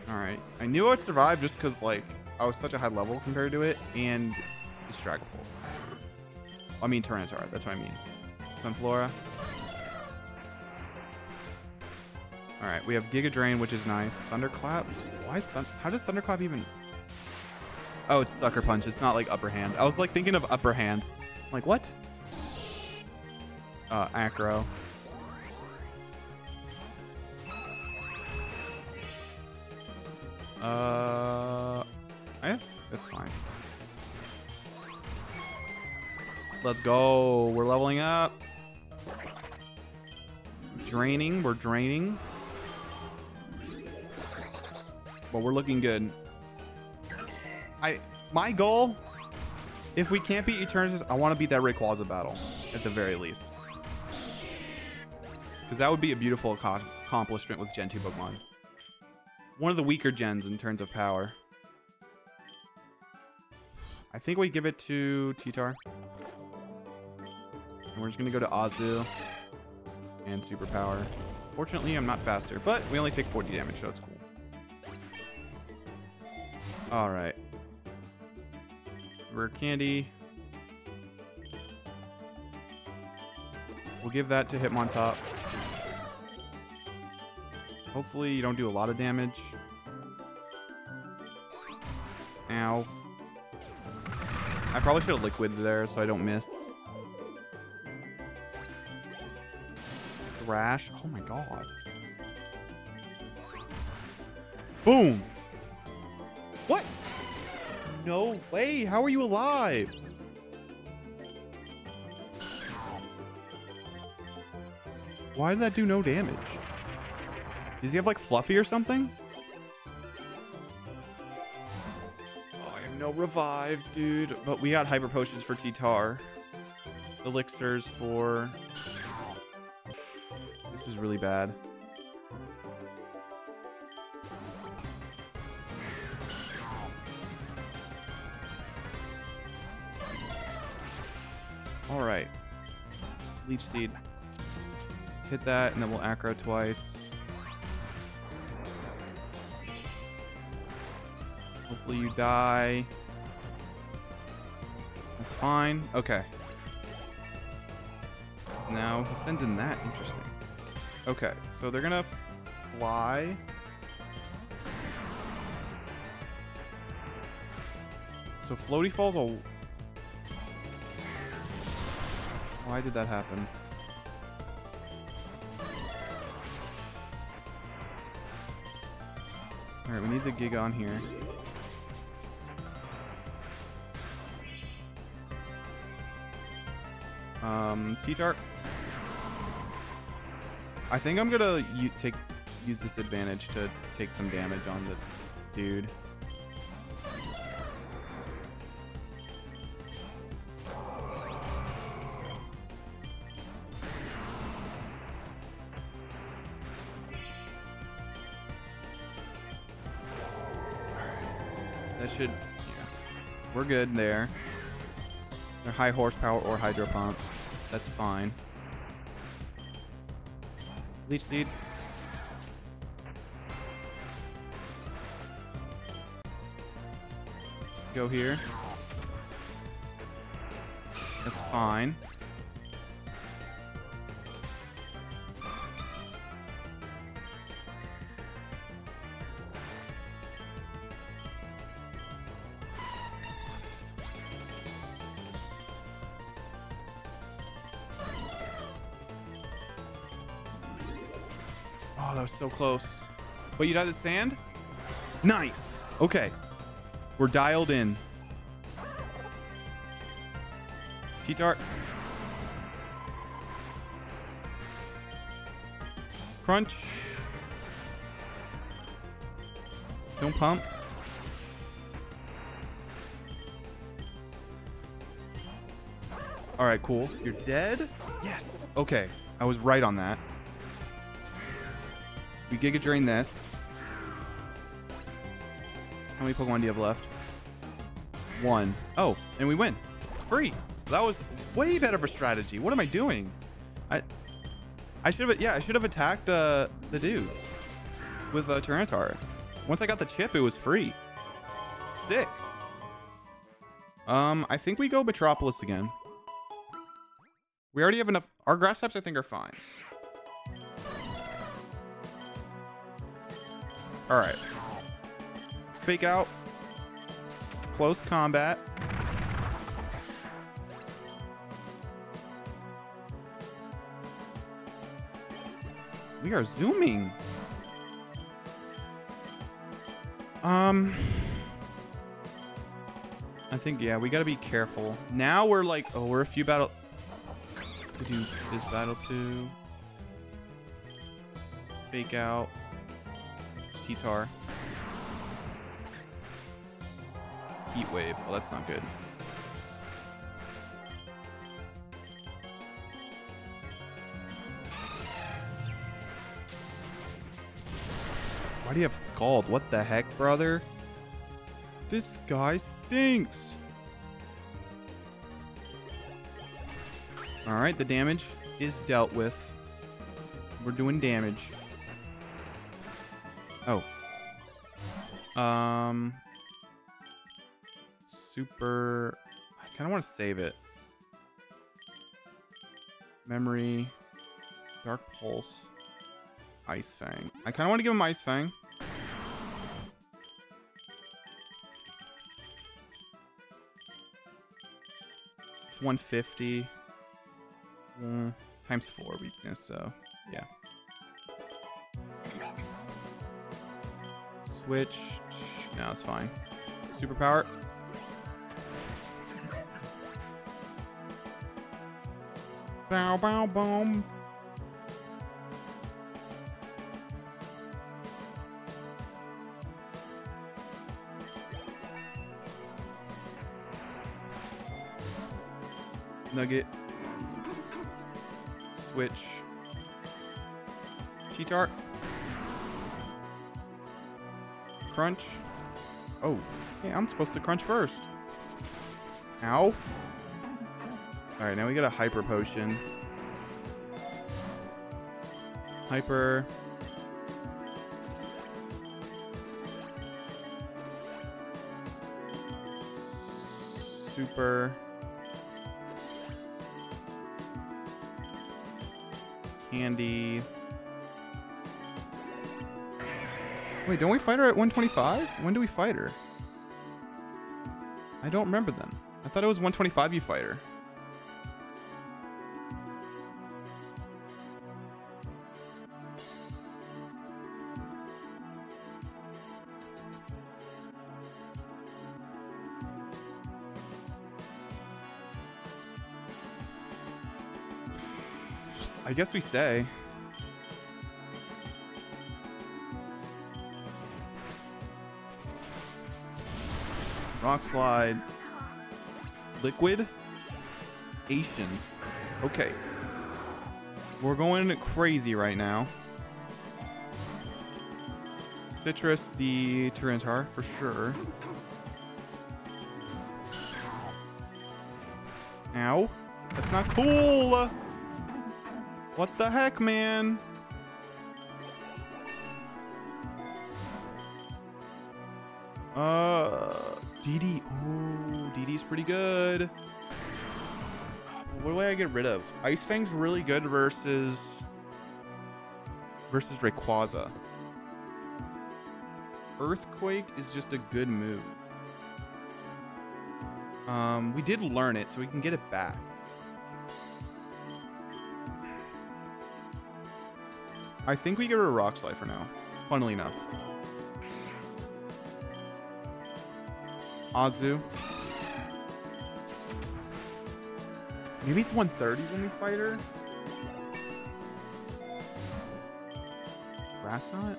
Alright. I knew I'd survive just because, like, I was such a high level compared to it, and it's Dragapult. I mean, Tyranitar, that's what I mean. Sunflora. All right, we have Giga Drain, which is nice. Thunderclap. Why? Is thun How does Thunderclap even? Oh, it's Sucker Punch. It's not like Upper Hand. I was like thinking of Upper Hand. I'm like what? Uh, Acro. Uh, I guess it's fine. Let's go. We're leveling up. Draining. We're draining. But we're looking good. I, my goal, if we can't beat Eternatus, I want to beat that Rayquaza battle at the very least. Because that would be a beautiful ac accomplishment with Gen two Pokemon. One of the weaker gens in terms of power. I think we give it to T-Tar. We're just gonna go to Azu and Superpower. Fortunately, I'm not faster, but we only take forty damage, so it's cool. All right. Rare Candy. We'll give that to Hitmontop. Hopefully, you don't do a lot of damage. Ow. I probably should have Liquid there so I don't miss. Thrash. Oh my god. Boom. What? No way. How are you alive? Why did that do no damage? Does he have like Fluffy or something? Oh, I have no revives, dude. But we got Hyper Potions for T-Tar. Elixirs for... This is really bad. All right. Leech Seed. Let's hit that, and then we'll aggro twice. Hopefully you die. That's fine. Okay. Now he sends in that. Interesting. Okay, so they're gonna fly. So Floaty Fall's a... Why did that happen? Alright, we need the Giga on here. Um, T-Tark. I think I'm gonna u take, use this advantage to take some damage on the dude. That should, yeah. We're good there. They're high horsepower or hydro pump. That's fine. Leech Seed. Go here. That's fine. Oh, that was so close. But you died to sand? Nice. Okay. We're dialed in. T-Tart. Crunch. Don't pump. All right, cool. You're dead? Yes. Okay. I was right on that. We Giga Drain this. How many Pokemon do you have left? One. Oh, and we win. Free. That was way better of a strategy. What am I doing? I I should have, yeah, I should have attacked uh, the dudes with uh, Tyranitar. Once I got the chip, it was free. Sick. Um, I think we go Metropolis again. We already have enough. Our grass types, I think, are fine. All right. Fake out. Close combat. We are zooming. Um, I think, yeah, we got to be careful. Now we're like, oh, we're a few battle to do this battle too. Fake out. T-Tar. Heat Wave. Oh, that's not good. Why do you have Scald? What the heck, brother? This guy stinks. All right, the damage is dealt with. We're doing damage. Oh. Um. Super. I kind of want to save it. Memory. Dark Pulse. Ice Fang. I kind of want to give him Ice Fang. It's one fifty. Mm, times four weakness, so yeah. Switch. No, it's fine. Superpower. Bow, bow, boom. Nugget. Switch. Cheetart. Crunch. Oh, yeah, I'm supposed to crunch first. Ow. All right, now we got a hyper potion. Hyper. Super. Candy. Wait, don't we fight her at one twenty-five? When do we fight her? I don't remember then. I thought it was one twenty-five you fight her. I guess we stay. Rock Slide. Liquid. Asian. Okay. We're going crazy right now. Citrus, the Tyranitar, for sure. Ow. That's not cool! What the heck, man? Uh, D D. Ooh, D D's pretty good. What do I get rid of? Ice Fang's really good versus versus Rayquaza. Earthquake is just a good move. Um, we did learn it, so we can get it back. I think we get rid of Rock Slide for now, funnily enough. Azu. Maybe it's one thirty when we fight her? Grassnot?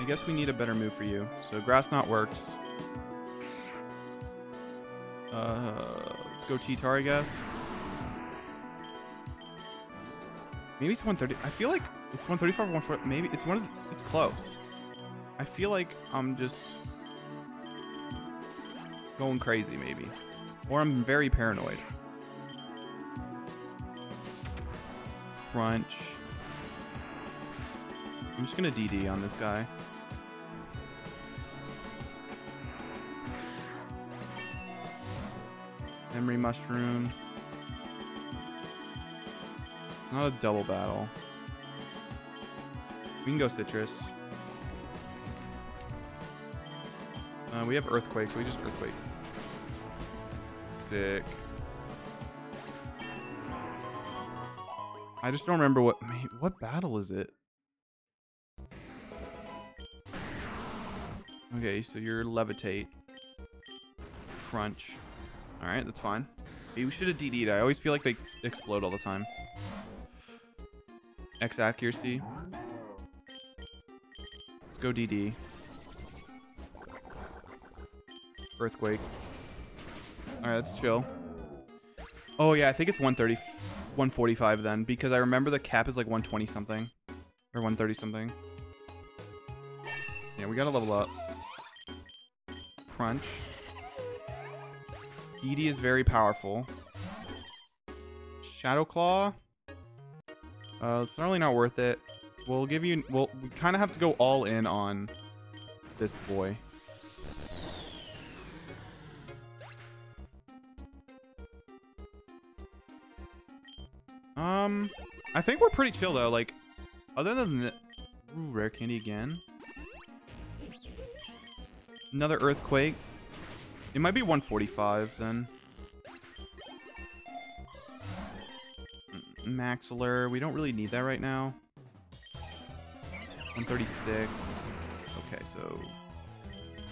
I guess we need a better move for you. So Grassnot works. Uh, let's go T-Tar, I guess. Maybe it's one thirty. I feel like it's one thirty-five, one forty. Maybe it's one of the, it's close. I feel like I'm just going crazy, maybe. Or I'm very paranoid. Crunch. I'm just gonna D D on this guy. Memory Mushroom. Not a double battle. We can go Citrus. Uh, we have Earthquake, so we just Earthquake. Sick. I just don't remember what... Mate, what battle is it? Okay, so you're Levitate. Crunch. Alright, that's fine. Maybe we should have D D'd. I always feel like they explode all the time. X accuracy. Let's go D D. Earthquake. Alright, let's chill. Oh yeah, I think it's one thirty, one forty-five then, because I remember the cap is like one twenty something. Or one thirty something. Yeah, we gotta level up. Crunch. D D is very powerful. Shadow Claw. Uh, it's really not worth it. We'll give you... We'll, we kind of have to go all in on this boy. Um, I think we're pretty chill, though. Like, other than the... Ooh, Rare Candy again. Another Earthquake. It might be one forty-five, then. Maxler, we don't really need that right now. one thirty-six. Okay, so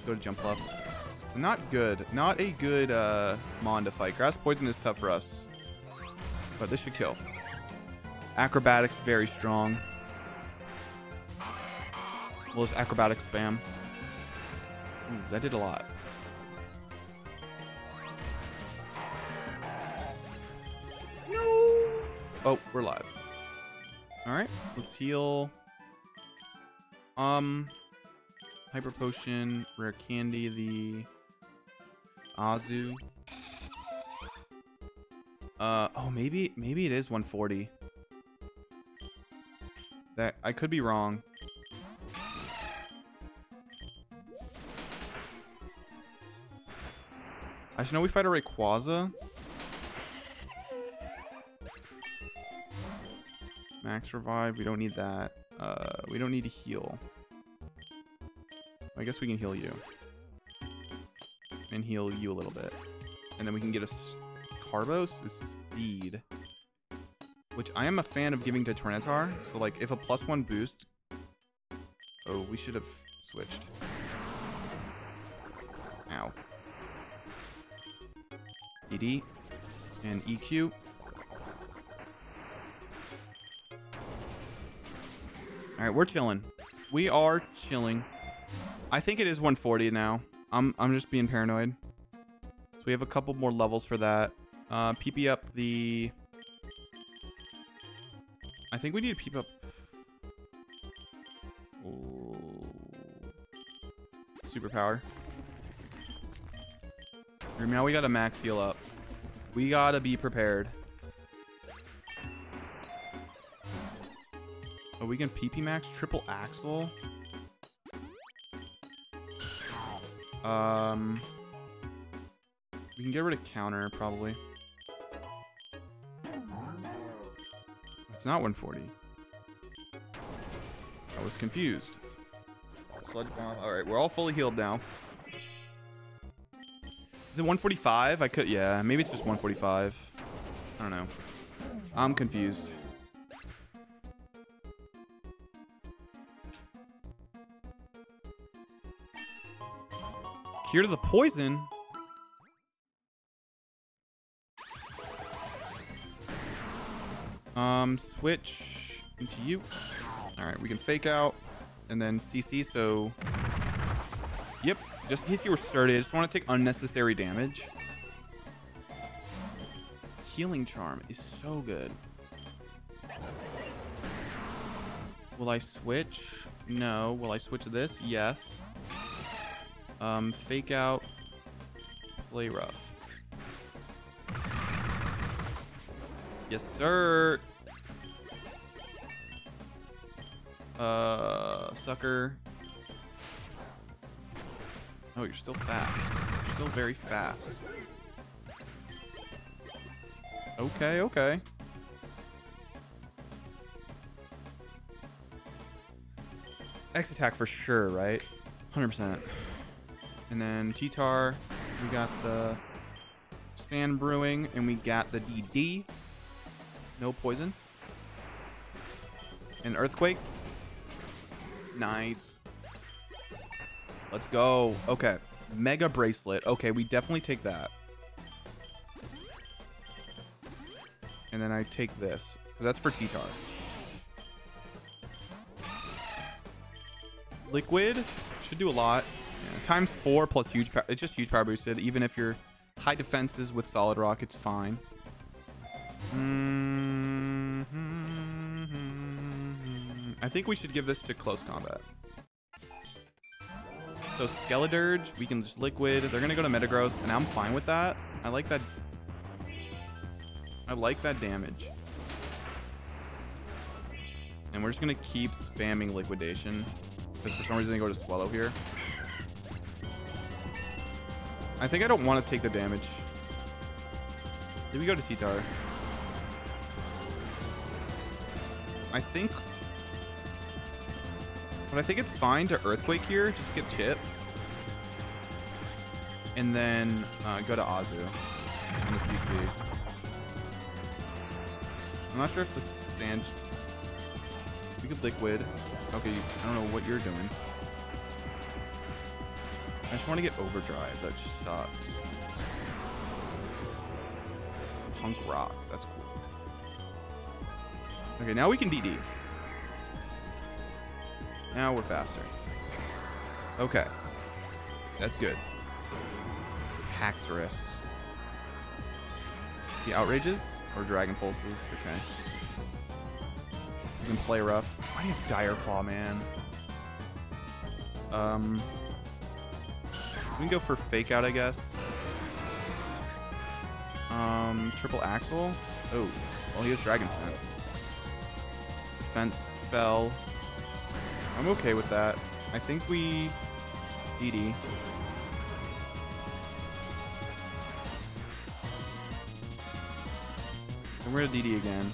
go to Jumpluff. So not good. Not a good uh, Mon to fight. Grass Poison is tough for us. But this should kill. Acrobatics, very strong. Well, it's acrobatic spam. Ooh, that did a lot. Oh, we're live. All right, let's heal. Um, Hyper Potion, Rare Candy, the Azu. Uh, oh, maybe, maybe it is one forty. That I could be wrong. I should know we fight a Rayquaza. Max revive. We don't need that. Uh, we don't need to heal. I guess we can heal you. And heal you a little bit. And then we can get a Carbos is speed. Which I am a fan of giving to Tyranitar. So like if a plus one boost. Oh, we should have switched. Ow. E D and E Q. Alright, we're chilling. We are chilling. I think it is one forty now. I'm, I'm just being paranoid. So we have a couple more levels for that. Uh, P P up the... I think we need to P P up... Ooh. Superpower. Now we gotta max heal up. We gotta be prepared. Oh, we can P P max triple axle. Um, we can get rid of counter probably. It's not one forty. I was confused. Sludge bomb. All right, we're all fully healed now. Is it one forty-five? I could, yeah. Maybe it's just one forty-five. I don't know. I'm confused. Cure to the poison? Um, switch into you. All right, we can fake out and then C C, so... Yep. Just in case you were sturdy, I just want to take unnecessary damage. Healing charm is so good. Will I switch? No. Will I switch this? Yes. Um, fake out. Play rough. Yes, sir. Uh, sucker. Oh, you're still fast. You're still very fast. Okay, okay. X attack for sure, right? one hundred percent. And then T-Tar. We got the Sand Brewing, and we got the D D. No poison. And Earthquake. Nice. Let's go. Okay. Mega Bracelet. Okay, we definitely take that. And then I take this. Because that's for T-Tar. Liquid. Should do a lot. Yeah. Times four plus huge power. It's just huge power boosted. Even if you're high defenses with Solid Rock, it's fine. Mm-hmm. I think we should give this to Close Combat. So Skeledirge, we can just Liquid. They're gonna go to Metagross, and I'm fine with that. I like that. I like that damage. And we're just gonna keep spamming Liquidation, because for some reason they go to Swallow here. I think I don't want to take the damage. Did we go to T-Tar? I think. But I think it's fine to Earthquake here. Just get Chip. And then uh, go to Azu. On the C C. I'm not sure if the Sand... We could Liquid. Okay, I don't know what you're doing. I just want to get Overdrive. That just sucks. Punk Rock. That's cool. Okay, now we can D D. Now we're faster. Okay. That's good. Haxorus. The outrages or dragon pulses? Okay. You can play rough. Why do you have Dire Claw, man? Um we can go for fake out, I guess. Um triple axle. Oh, well he has dragon scent. defense fell. I'm okay with that. I think we D D. And we're gonna D D again.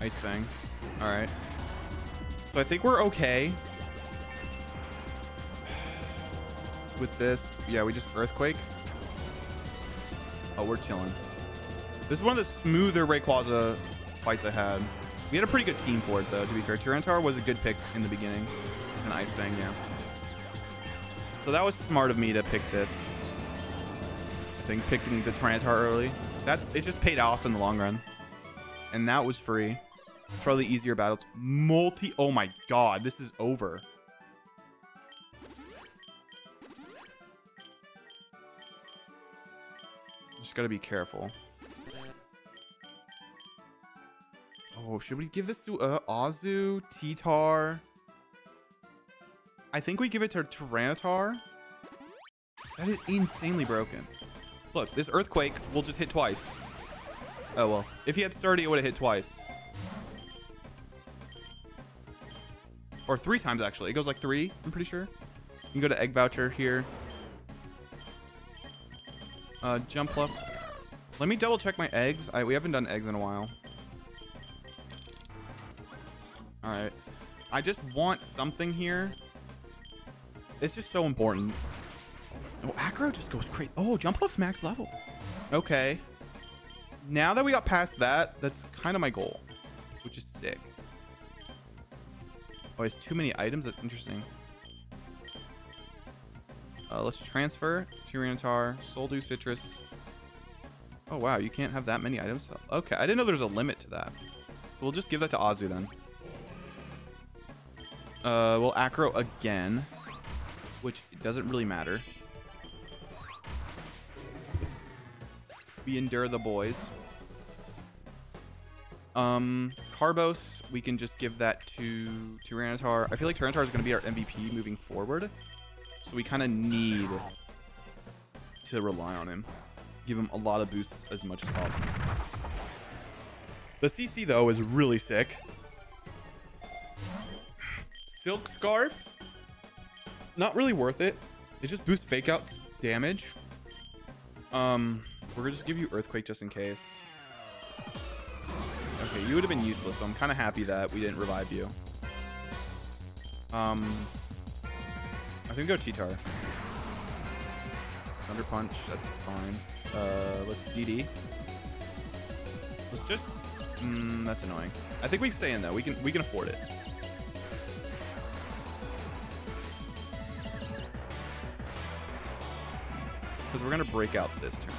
Ice Fang. Alright. So I think we're okay with this. Yeah, we just Earthquake. Oh, we're chilling. This is one of the smoother Rayquaza fights I had. We had a pretty good team for it, though, to be fair. Tyranitar was a good pick in the beginning. And Ice Fang, yeah. So that was smart of me to pick this. I think picking the Tyranitar early. That's, it just paid off in the long run. And that was free. Probably easier battles. Multi. Oh my god, this is over. Just gotta be careful. Oh, should we give this to uh, Azu, T-Tar? I think we give it to Tyranitar. That is insanely broken. Look, this Earthquake will just hit twice. Oh well, if he had sturdy, it would have hit twice. Or three times, actually. It goes like three, I'm pretty sure. You can go to Egg Voucher here. Uh, Jumpluff. Let me double check my eggs. I, we haven't done eggs in a while. Alright. I just want something here. It's just so important. Oh, aggro just goes crazy. Oh, Jumpluff max level. Okay. Now that we got past that, that's kind of my goal, which is sick. Oh, it's too many items. That's interesting. Uh, let's transfer Tyranitar, Soldu, Citrus. Oh, wow. You can't have that many items. Okay. I didn't know there was a limit to that. So we'll just give that to Azu then. Uh, we'll Acro again, which doesn't really matter. We endure the boys. Um, Carbos, we can just give that to Tyranitar. I feel like Tyranitar is going to be our M V P moving forward. So we kind of need to rely on him. Give him a lot of boosts as much as possible. The C C, though, is really sick. Silk Scarf. Not really worth it. It just boosts Fake Out's damage. Um, we're going to just give you Earthquake just in case. Okay, you would have been useless, so I'm kind of happy that we didn't revive you. Um, I think go T-Tar. Thunder Punch, that's fine. Uh, let's D D. Let's just. Mm, that's annoying. I think we stay in though. We can we can afford it. Because we're gonna break out this turn.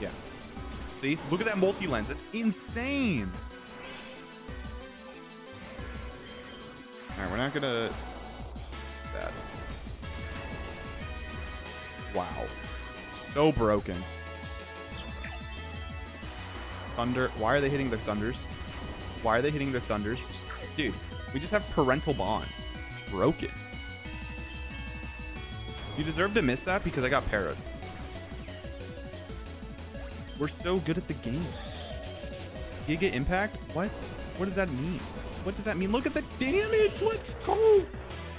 Yeah. See? Look at that multi-lens. That's insane. All right, we're not going to... That. Wow. So broken. Thunder. Why are they hitting their thunders? Why are they hitting their thunders? Dude, we just have parental bond. Broken. You deserve to miss that because I got parried. We're so good at the game. Giga Impact? What? What does that mean? What does that mean? Look at the damage. Let's go.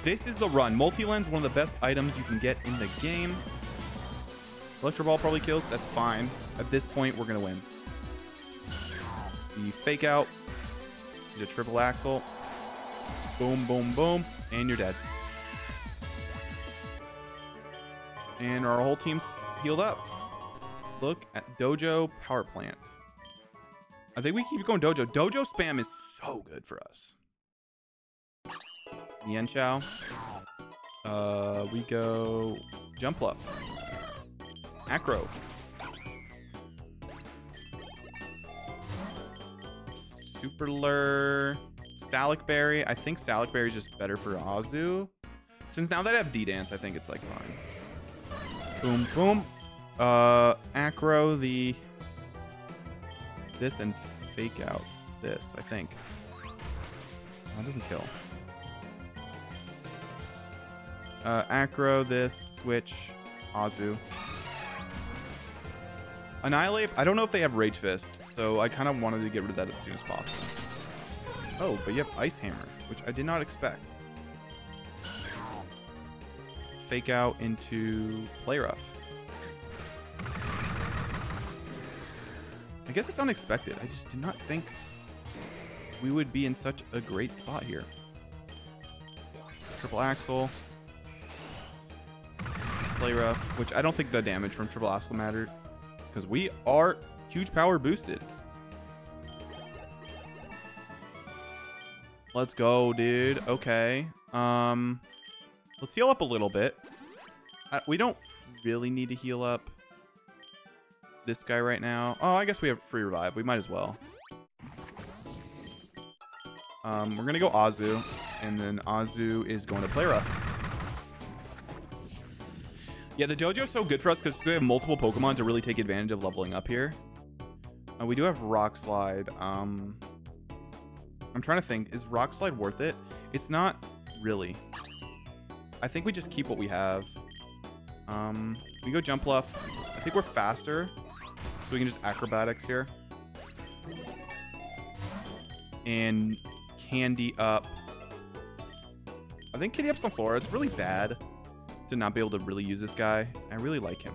This is the run. Multi-lens, one of the best items you can get in the game. Electro Ball probably kills. That's fine. At this point, we're going to win. You fake out. You do a triple axle. Boom, boom, boom. And you're dead. And our whole team's healed up. Look at Dojo Power Plant. I think we keep going Dojo. Dojo spam is so good for us. Yen Chow. Uh, we go Jumpluff. Acro. Superlur. Salic Berry. I think Salic Berry is just better for Azu. Since now that I have D-Dance, I think it's like fine. Boom, boom. Uh, Acro the... This and fake out this, I think. That doesn't kill. Uh, Acro this, switch, Azu. Annihilate, I don't know if they have Rage Fist, so I kind of wanted to get rid of that as soon as possible. Oh, but you have Ice Hammer, which I did not expect. Fake out into Play Rough. I guess it's unexpected. I just did not think we would be in such a great spot here. Triple Axle. Play Rough, which I don't think the damage from Triple Axle mattered, because we are huge power boosted. Let's go, dude. Okay. Um, let's heal up a little bit. I, we don't really need to heal up this guy right now. Oh, I guess we have free revive. We might as well. Um, we're going to go Azu, and then Azu is going to Play Rough. Yeah, the dojo's so good for us because we have multiple Pokemon to really take advantage of leveling up here. Uh, we do have Rock Slide. Um, I'm trying to think. Is Rock Slide worth it? It's not really. I think we just keep what we have. Um, we go Jumpluff. I think we're faster, so we can just Acrobatics here. And Candy Up. I think Candy Up's on Flora. It's really bad to not be able to really use this guy. I really like him.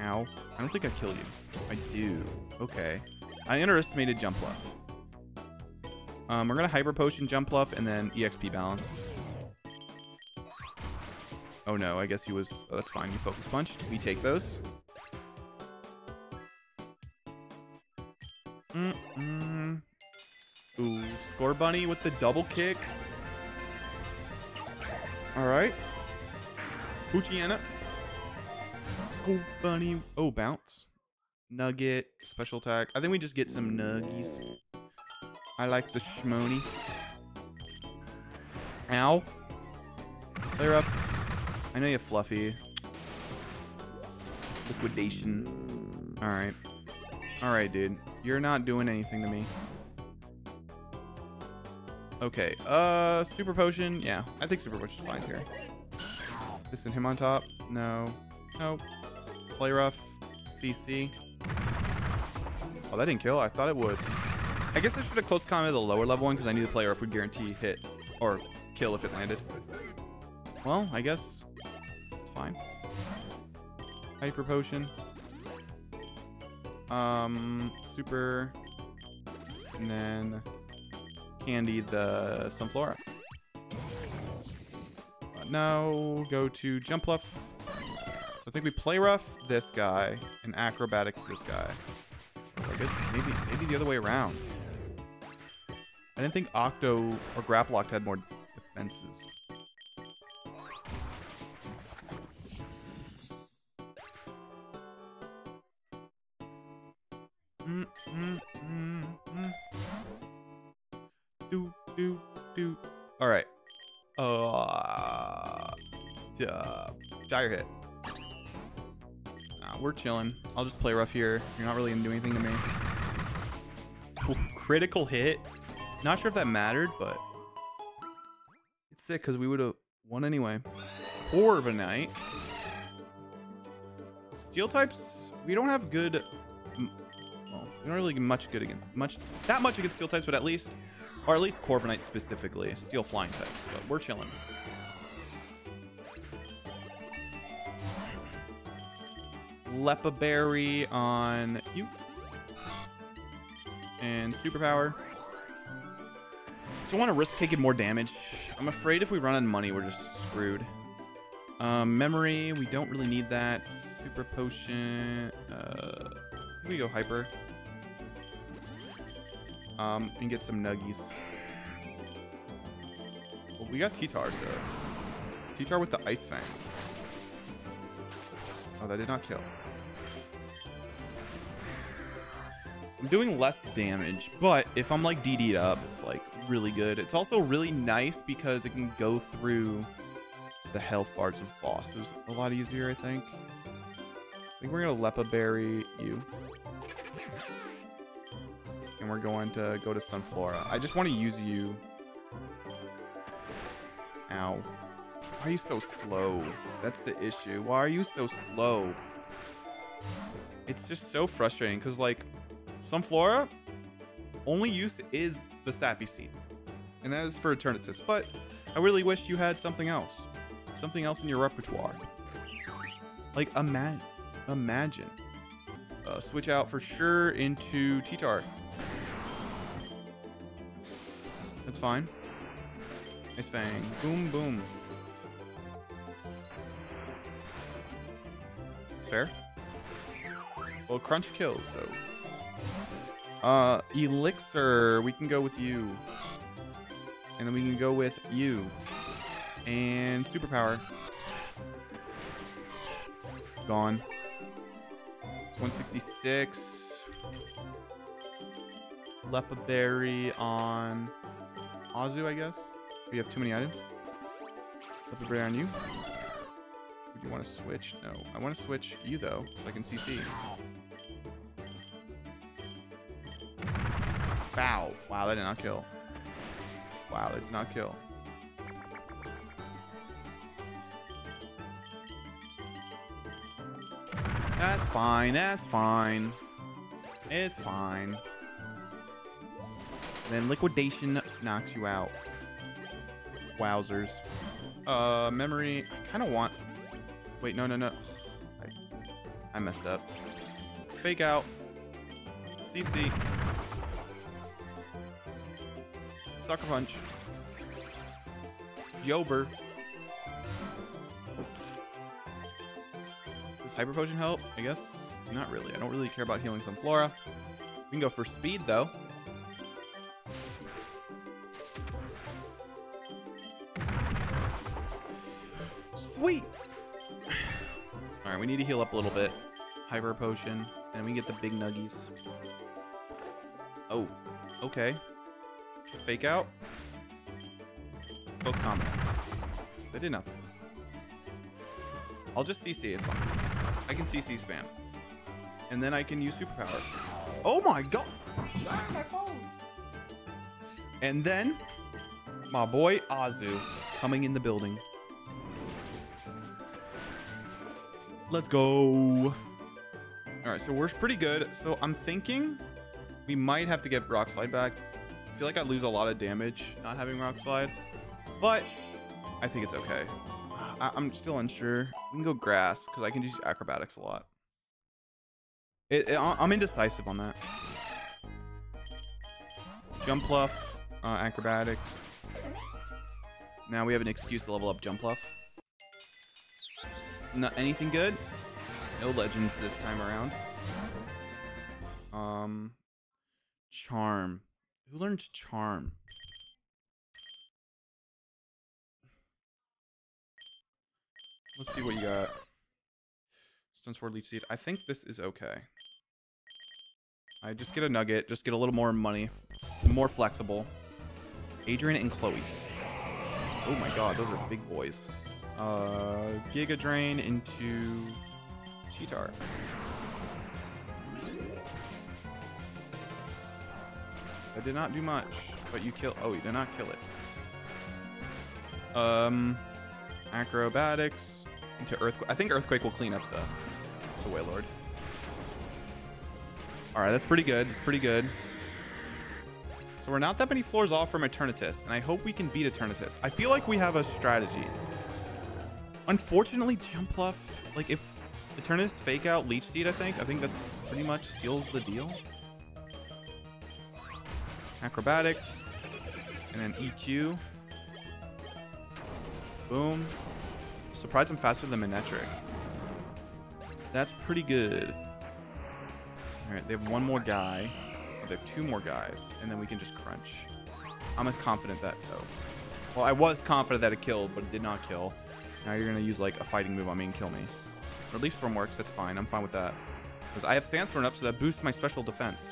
Ow. I don't think I kill you. I do. Okay. I underestimated Jumpluff. Um, we're going to Hyper Potion Jumpluff and then E X P Balance. Oh no, I guess he was... Oh, that's fine. He Focus Punched. We take those. Mm-mm. Ooh, Score Bunny with the double kick. Alright. Poochyena. School Bunny. Oh, Bounce. Nugget. Special Attack. I think we just get some nuggies. I like the shmoney. Ow. Play Rough. I know you have Fluffy. Liquidation. Alright. Alright, dude. You're not doing anything to me. Okay. Uh, Super Potion. Yeah. I think Super Potion is fine here. This and him on top. No. Nope. Play Rough. C C. Oh, that didn't kill. I thought it would. I guess I should have close combat the lower level one because I knew the Play Rough would guarantee hit or kill if it landed. Well, I guess it's fine. Hyper Potion. Um, Super. And then Candy the Sunflora. Now go to Jumpluff. So I think we Play Rough this guy and Acrobatics this guy. So I guess maybe maybe the other way around. I didn't think Octo or Graplocked had more defenses. Mm, mm, mm, mm. Do do do. All right. Uh, uh, dire hit. Nah, we're chilling. I'll just Play Rough here. You're not really gonna do anything to me. Oof, critical hit. Not sure if that mattered, but it's sick because we would have won anyway. Corviknight. Steel types. We don't have good. Well, we don't really get much good against much that much against steel types, but at least. Or at least Corviknight specifically, steel flying types, but we're chilling. Lepaberry on you. And Superpower. Don't want to risk taking more damage. I'm afraid if we run on money, we're just screwed. Um, memory, we don't really need that. Super Potion. Uh, I think we go Hyper. Um, and get some nuggies. Well, we got T-Tar, so. T-Tar with the Ice Fang. Oh, that did not kill. I'm doing less damage, but if I'm like D D'd up, it's like really good. It's also really nice because it can go through the health bars of bosses a lot easier, I think. I think we're gonna Lepaberry you. And we're going to go to Sunflora. I just want to use you. Ow. Why are you so slow? That's the issue. Why are you so slow? It's just so frustrating because, like, Sunflora, only use is the Sappy Seed. And that is for Eternatus. But I really wish you had something else. Something else in your repertoire. Like, ima imagine. Uh, switch out for sure into T-Tar. That's fine. Nice Fang. Boom, boom. It's fair. Well, Crunch kills, so... Uh, Elixir, we can go with you. And then we can go with you. And Superpower. Gone. one sixty-six. Lepaberry on Azu, I guess. We have too many items. Lepaberry on you. Do you want to switch? No. I want to switch you, though, so I can C C. Bow. Wow, that did not kill. Wow, that did not kill. That's fine. That's fine. It's fine. Then Liquidation knocks you out. Wowzers. Uh, memory. I kind of want... Wait, no, no, no. I, I messed up. Fake out. C C. Sucker Punch. Jober. Does Hyper Potion help? I guess not really. I don't really care about healing Sunflora. We can go for speed, though. Sweet! Alright, we need to heal up a little bit. Hyper Potion. And we get the big nuggies. Oh, okay. Fake out. Close combat. They did nothing. I'll just C C. It's fine. I can C C spam. And then I can use superpower. Oh my god. Ah, my phone. And then my boy Azu coming in the building. Let's go. All right. So we're pretty good. So I'm thinking we might have to get Rock Slide back. I feel like I lose a lot of damage not having Rock Slide, but I think it's okay. I I'm still unsure. We can go grass because I can just acrobatics a lot. It, it, I'm indecisive on that. Jumpluff, uh, acrobatics. Now we have an excuse to level up Jumpluff. Not anything good. No legends this time around. Um, charm. Who learns charm? Let's see what you got. Stun Sword, Leech Seed. I think this is okay. I just get a nugget. Just get a little more money. It's more flexible. Adrian and Chloe. Oh my god, those are big boys. Uh, Giga Drain into Cheetar. I did not do much, but you kill. Oh, you did not kill it. Um, acrobatics into earthquake. I think earthquake will clean up the the Wailord. All right, that's pretty good. That's pretty good. So we're not that many floors off from Eternatus, and I hope we can beat Eternatus. I feel like we have a strategy. Unfortunately, Jumpluff. Like if Eternatus fake out Leech Seed, I think I think that's pretty much seals the deal. Acrobatics, and then E Q. Boom. Surprise him faster than Manetric. That's pretty good. All right, they have one more guy. Oh, they have two more guys, and then we can just crunch. I'm confident that, though. Well, I was confident that it killed, but it did not kill. Now you're going to use, like, a fighting move on me and kill me. Relief Storm works. That's fine. I'm fine with that. Because I have Sandstorm up, so that boosts my special defense.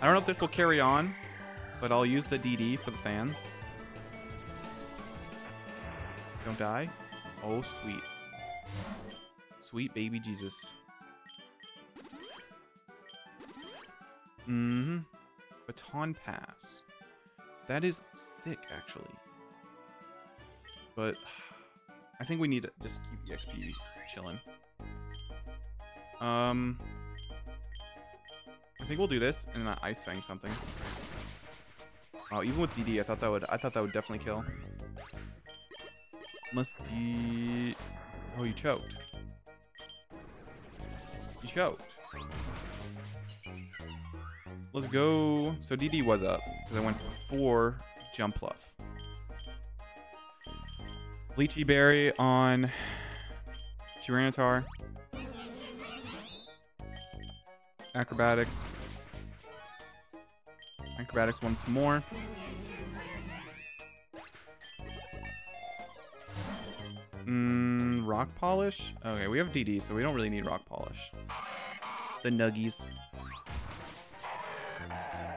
I don't know if this will carry on, but I'll use the D D for the fans. Don't die. Oh, sweet. Sweet baby Jesus. Mm-hmm. Baton pass. That is sick, actually. But I think we need to just keep the X P chilling. Um, I think we'll do this and not Ice Fang something. Oh, even with D D, I thought that would I thought that would definitely kill. Must D. Oh, you choked. You choked. Let's go. So D D was up because I went before Jumpluff. Lychee Berry on Tyranitar. Acrobatics. Acrobatics one more. Mm, rock polish? Okay, we have D D, so we don't really need rock polish. The nuggies.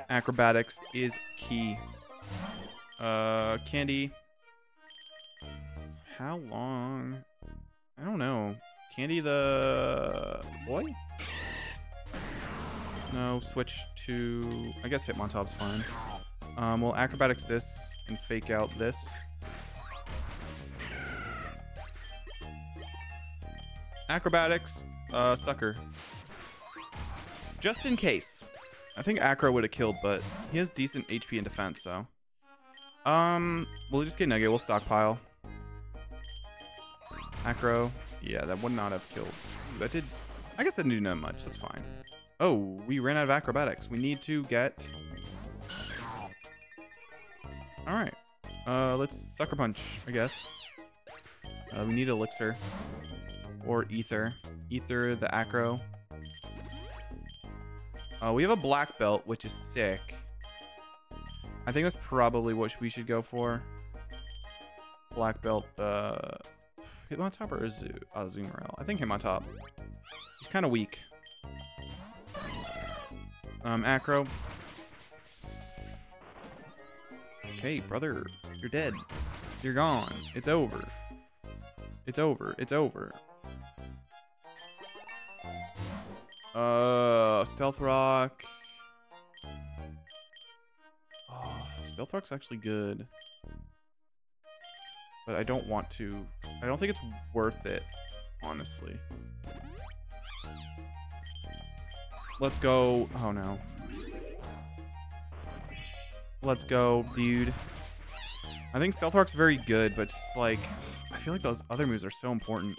Acrobatics is key. Uh, candy. How long? I don't know. Candy the boy? No, switch to... I guess Hitmontop's fine. Um, we'll acrobatics this and fake out this. Acrobatics, uh, sucker. Just in case. I think Acro would have killed, but he has decent H P and defense, so. Um, we'll just get Nugget. We'll stockpile. Acro. Yeah, that would not have killed. Ooh, that did... I guess that didn't do that much. That's fine. Oh, we ran out of acrobatics. We need to get... Alright. Uh, let's Sucker Punch, I guess. Uh, we need Elixir. Or Ether. Ether, the Acro. Uh, we have a black belt, which is sick. I think that's probably what we should go for. Black belt, uh, Hitmontop or Azumarill? I think Hitmontop. He's kind of weak. Um, Acro. Okay, brother, you're dead. You're gone. It's over. It's over. It's over. Uh, Stealth Rock. Oh, Stealth Rock's actually good. But I don't want to. I don't think it's worth it, honestly. Let's go. Oh, no. Let's go, dude. I think Stealth Rock's very good, but it's like... I feel like those other moves are so important.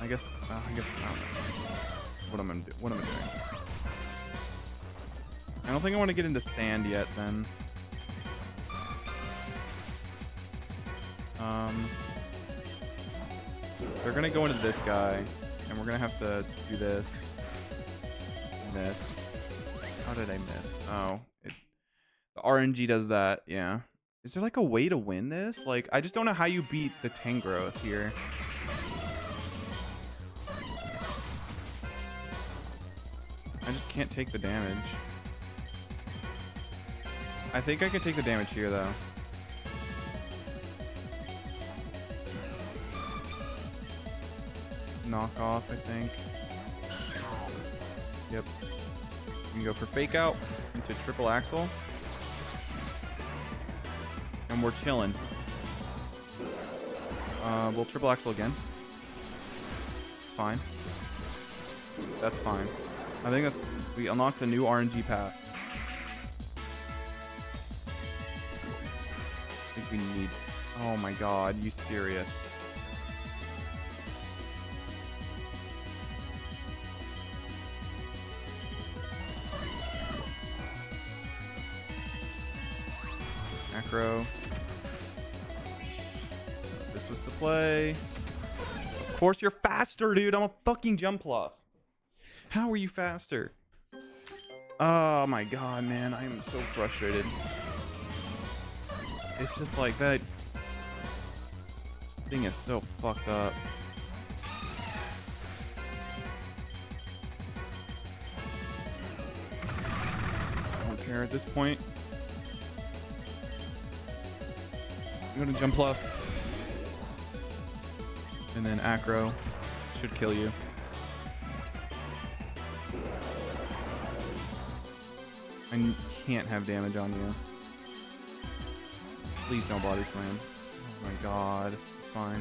I guess, uh, I guess, I don't know what I'm gonna do, what I'm gonna do. I don't think I want to get into sand yet, then. Um, they're gonna go into this guy, and we're gonna have to do this, and this. How did I miss? Oh, it, the R N G does that, yeah. Is there like a way to win this? Like, I just don't know how you beat the Tangrowth here. I just can't take the damage. I think I can take the damage here, though. Knock off, I think. Yep. You can go for fake out into triple axel. And we're chilling. Uh, we'll triple axel again. It's fine. That's fine. I think that's, we unlocked a new R N G path. I think we need, oh my god, you serious? Acro. This was the play. Of course you're faster, dude, I'm a fucking Jumpluff. How are you faster? Oh my god, man, I am so frustrated. It's just like that thing is so fucked up. I don't care at this point. I'm gonna Jumpluff. And then Acro should kill you. And you can't have damage on you. Please don't body slam. Oh my god. It's fine.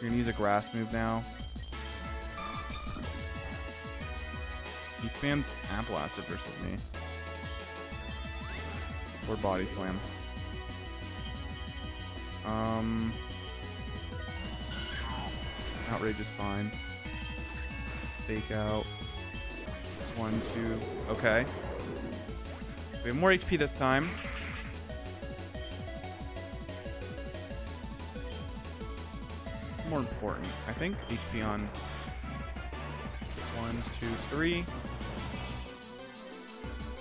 You're going to use a grass move now. He spams Ample Acid versus me. Or Body Slam. Um, Outrage is fine. Fake out. One, two. Okay. We have more H P this time. More important, I think. H P on one, two, three.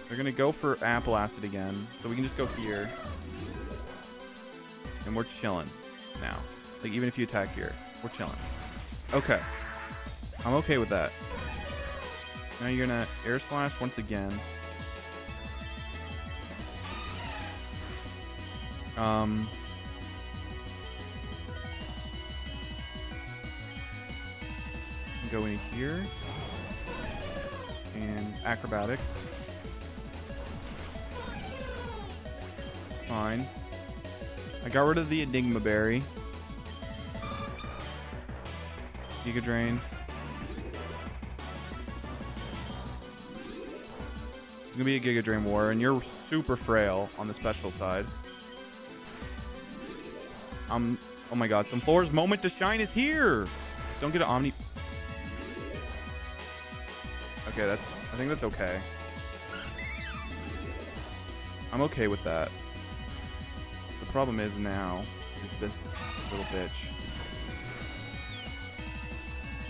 They're gonna go for Ample Acid again, so we can just go here, and we're chilling now. Like even if you attack here, we're chilling. Okay, I'm okay with that. Now you're gonna Air Slash once again. Um. Go in here and acrobatics. It's fine. I got rid of the Enigma Berry. Giga Drain. It's gonna be a Giga Drain war, and you're super frail on the special side. Um. Oh my God! Sunflora's moment to shine is here. Just don't get an Omni. Okay, that's, I think that's okay. I'm okay with that. The problem is now is this little bitch.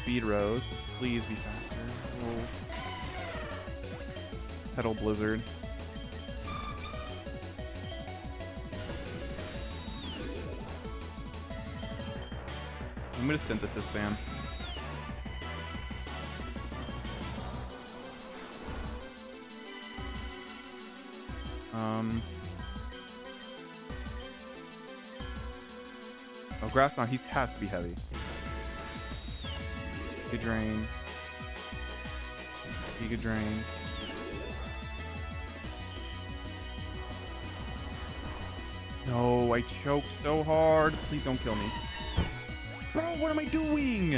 Speed Rose, please be faster. Oh. Petal Blizzard. I'm gonna Synthesis spam. Um, oh, Grass Knot, he has to be heavy. Giga Drain. Giga Drain. No, I choke so hard. Please don't kill me. Bro, what am I doing?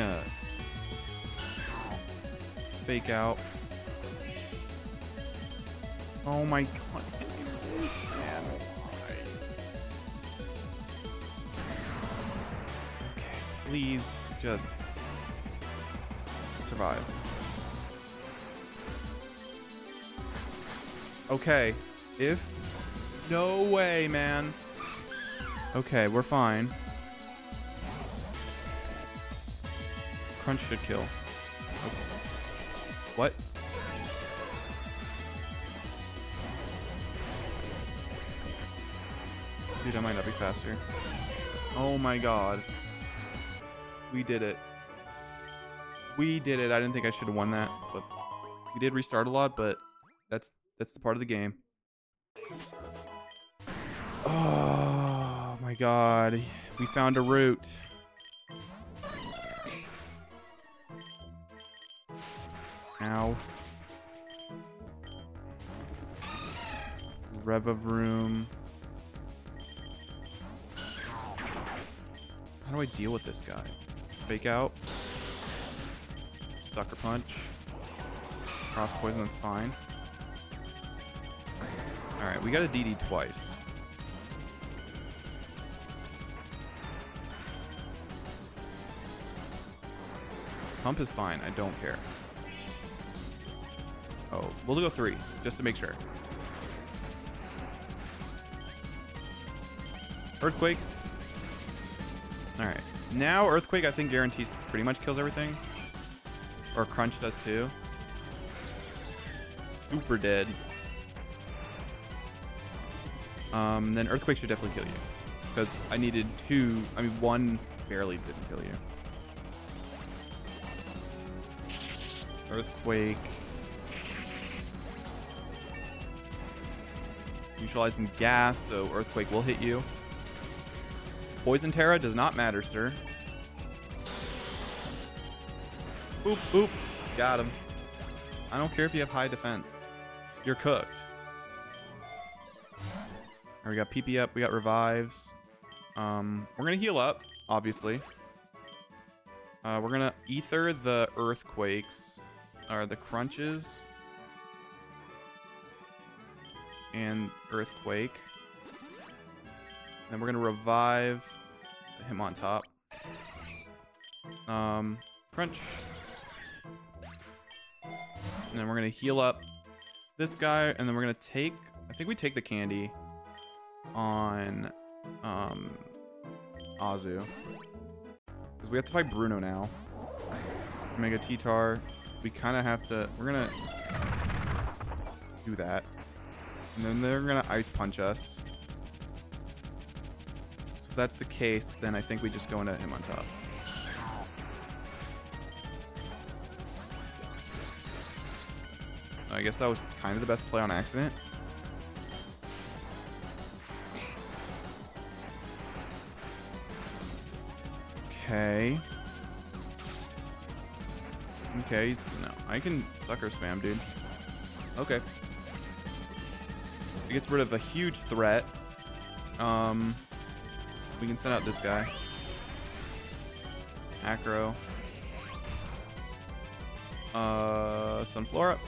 Fake out. Oh my God. Please just survive. Okay, if no way, man. Okay, we're fine. Crunch should kill. Okay. What? Dude, I might not be faster. Oh my God. We did it. We did it. I didn't think I should have won that, but we did restart a lot, but that's that's the part of the game. Oh my God. We found a route. Ow. Revavroom. How do I deal with this guy? Fake out. Sucker punch. Cross poison, that's fine. Alright, we got a D D twice. Pump is fine, I don't care. Oh, we'll go three, just to make sure. Earthquake. Alright. Now, Earthquake, I think, guarantees pretty much kills everything. Or Crunch does, too. Super dead. Um, then Earthquake should definitely kill you. Because I needed two... I mean, one barely didn't kill you. Earthquake. Neutralizing gas, so Earthquake will hit you. Poison Terra does not matter, sir. Boop, boop. Got him. I don't care if you have high defense. You're cooked. Right, we got P P up. We got revives. Um, we're going to heal up, obviously. Uh, we're gonna ether the earthquakes, or the crunches, and earthquake. Then we're gonna revive Hitmontop. Um, crunch. And then we're gonna heal up this guy, and then we're gonna take. I think we take the candy on um, Azu. Because we have to fight Bruno now. Mega T-Tar. We kind of have to... We're going to do that. And then they're going to Ice Punch us. So if that's the case, then I think we just go into Hitmontop. I guess that was kind of the best play on accident. Okay. Okay, no. I can sucker spam, dude. Okay. It gets rid of a huge threat. Um, we can send out this guy. Acro. Uh, Sunflora.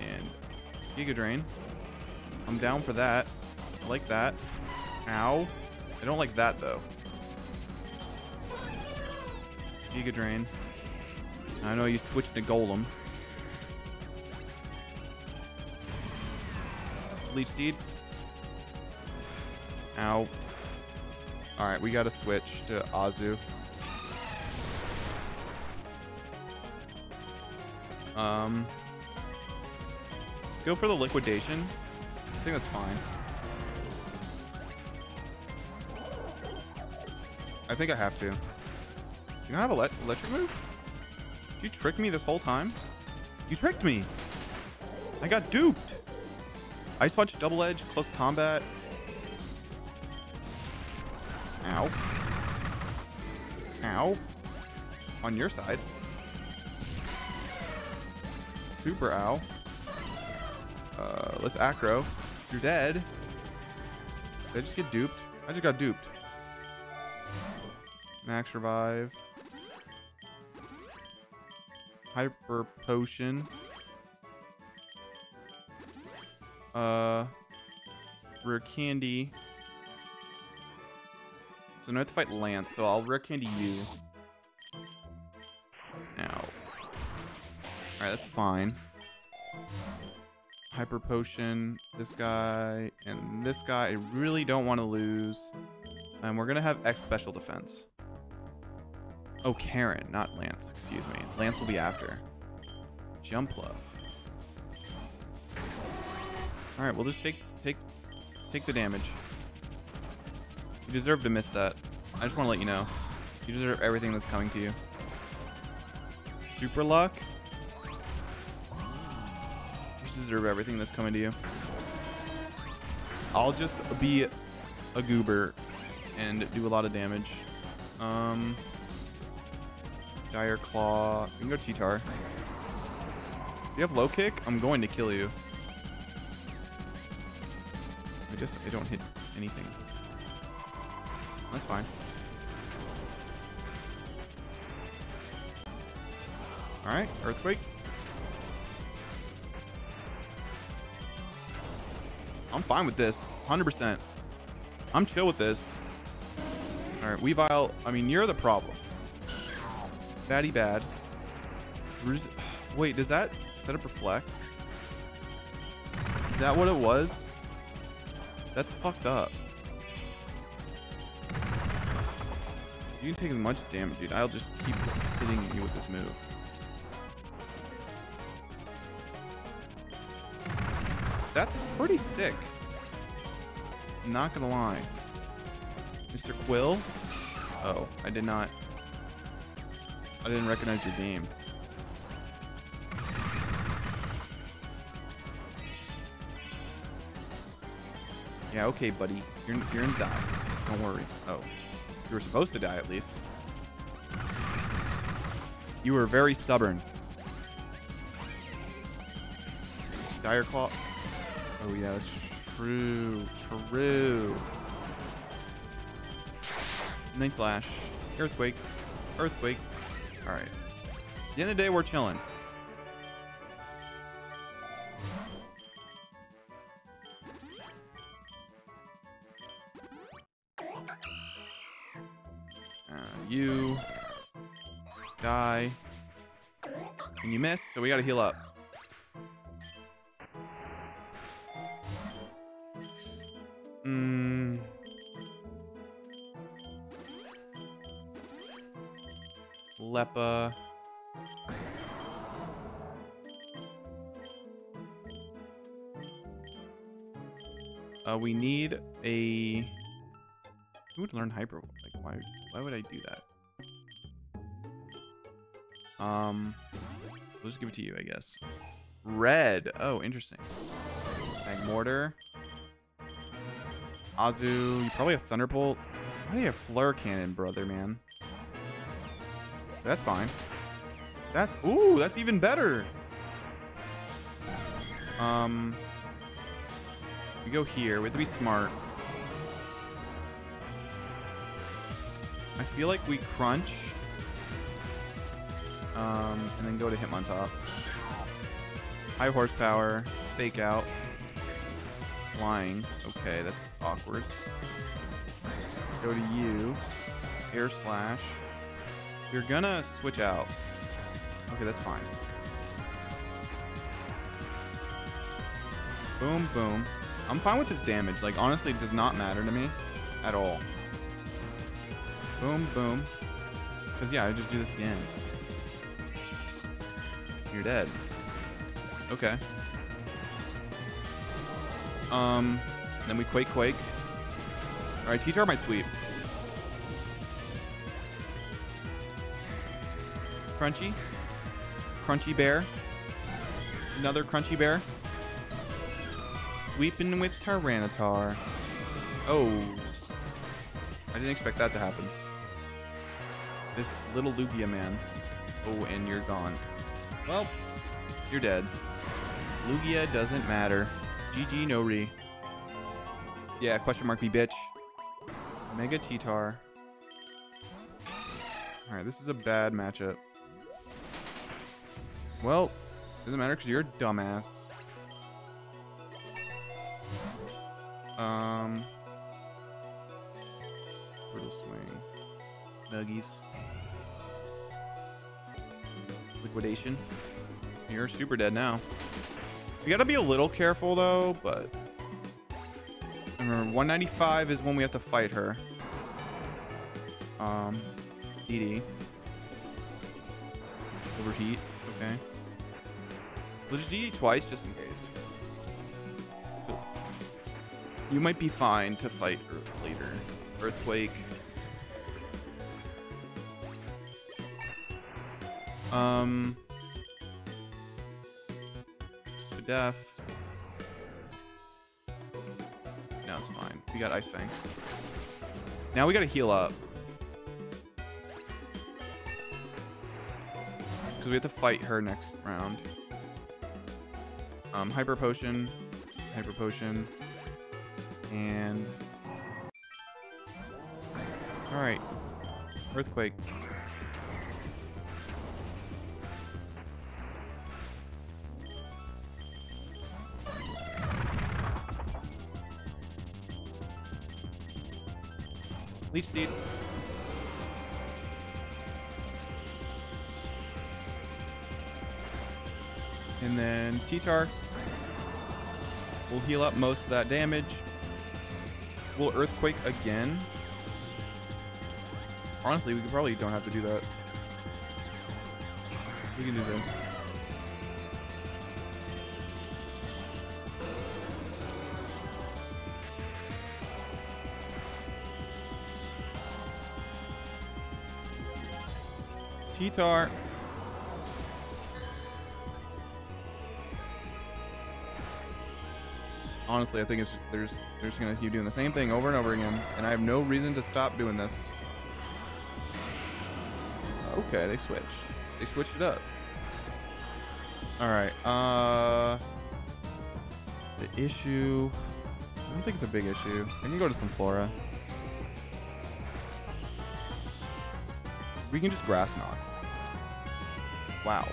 And Giga Drain. I'm down for that. I like that. Ow. I don't like that, though. Giga Drain. I know you switched to Golem. Leech Seed. Ow. Alright, we gotta switch to Azu. Um, let's go for the Liquidation. I think that's fine. I think I have to. You don't have an electric move? You tricked me this whole time? You tricked me! I got duped! Ice Punch, Double Edge, Close Combat. Ow. Ow. On your side. Super ow. Uh, let's Acro. You're dead. Did I just get duped? I just got duped. Max Revive. Hyper Potion. Uh, Rare Candy. So now I have to fight Lance, so I'll Rare Candy you. Now. Alright, that's fine. Hyper Potion, this guy, and this guy. I really don't want to lose. And we're going to have X Special Defense. Oh, Karen, not Lance, excuse me. Lance will be after. Jumpluff. All right, we'll just take take take the damage. You deserve to miss that. I just want to let you know. You deserve everything that's coming to you. Super luck. You deserve everything that's coming to you. I'll just be a goober and do a lot of damage. Um... Dire Claw. We can go T-Tar. Do you have low kick? I'm going to kill you. I just I don't hit anything. That's fine. Alright, Earthquake. I'm fine with this. one hundred percent. I'm chill with this. Alright, Weavile. I mean, you're the problem. Batty bad. Res Wait, does that set up reflect? Is that what it was? That's fucked up. You can take as much damage, dude. I'll just keep hitting you with this move. That's pretty sick. I'm not gonna lie. Mister Quill? Oh, I did not. I didn't recognize your name. Yeah, okay, buddy. You're, you're gonna die. Don't worry. Oh. You were supposed to die, at least. You were very stubborn. Dire Claw. Oh, yeah, that's true. True. Night Slash. Earthquake. Earthquake. Alright. At the end of the day, we're chilling. Uh, you. Die. And you miss, so we gotta heal up. Mm. Lepa. Uh, we need a. Who would learn Hyper? Like, why? Why would I do that? Um, we'll just give it to you, I guess. Red. Oh, interesting. Magmortar. Azu, you probably have Thunderbolt. Why do you have Flare Cannon, brother, man? That's fine. That's, ooh, that's even better. Um, we go here. We have to be smart. I feel like we crunch. Um, and then go to Hitmontop. High horsepower. Fake out. Flying. Okay, that's awkward. Go to you. Air slash. You're gonna switch out. Okay, that's fine. Boom, boom. I'm fine with this damage. Like, honestly, it does not matter to me at all. Boom, boom. Because, yeah, I just do this again. You're dead. Okay. Um, then we Quake Quake. Alright, T-Tar might sweep. Crunchy. Crunchy Bear. Another Crunchy Bear. Sweeping with Tyranitar. Oh. I didn't expect that to happen. This little Lugia man. Oh, and you're gone. Well, you're dead. Lugia doesn't matter. G G no re. Yeah, question mark me, bitch. Mega T-Tar. Alright, this is a bad matchup. Well, doesn't matter because you're a dumbass. Um. Little swing. Nuggies. Liquidation. You're super dead now. We gotta be a little careful though, but remember one ninety-five is when we have to fight her. Um, D D. Overheat. Okay. We'll just D D twice just in case. You might be fine to fight later. Earthquake. Um. Death. No, it's fine. We got Ice Fang. Now we gotta heal up. Because we have to fight her next round. Um, Hyper Potion. Hyper Potion. And... Alright. Earthquake. Leech Seed. And then T-Tar. We'll heal up most of that damage. We'll Earthquake again. Honestly, we probably don't have to do that. We can do this. T-Tar. Honestly, I think it's there's they're just gonna keep doing the same thing over and over again, and I have no reason to stop doing this. Okay, they switched. They switched it up. All right. Uh, the issue. I don't think it's a big issue. I can go to Sunflora. We can just Grass Knock. Wow.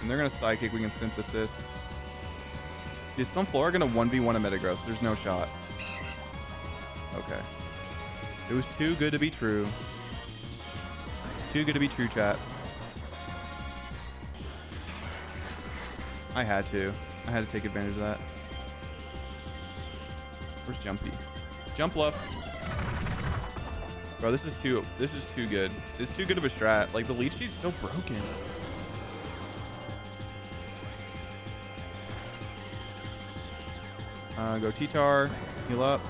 And they're going to Psychic. We can Synthesis. Is Sunflora going to one v one a Metagross? There's no shot. Okay. It was too good to be true. Too good to be true, chat. I had to. I had to take advantage of that. Where's Jumpy? Jumpluff. Bro, this is too this is too good. It's too good of a strat. Like the lead sheet's so broken. Uh go T-Tar. Heal up.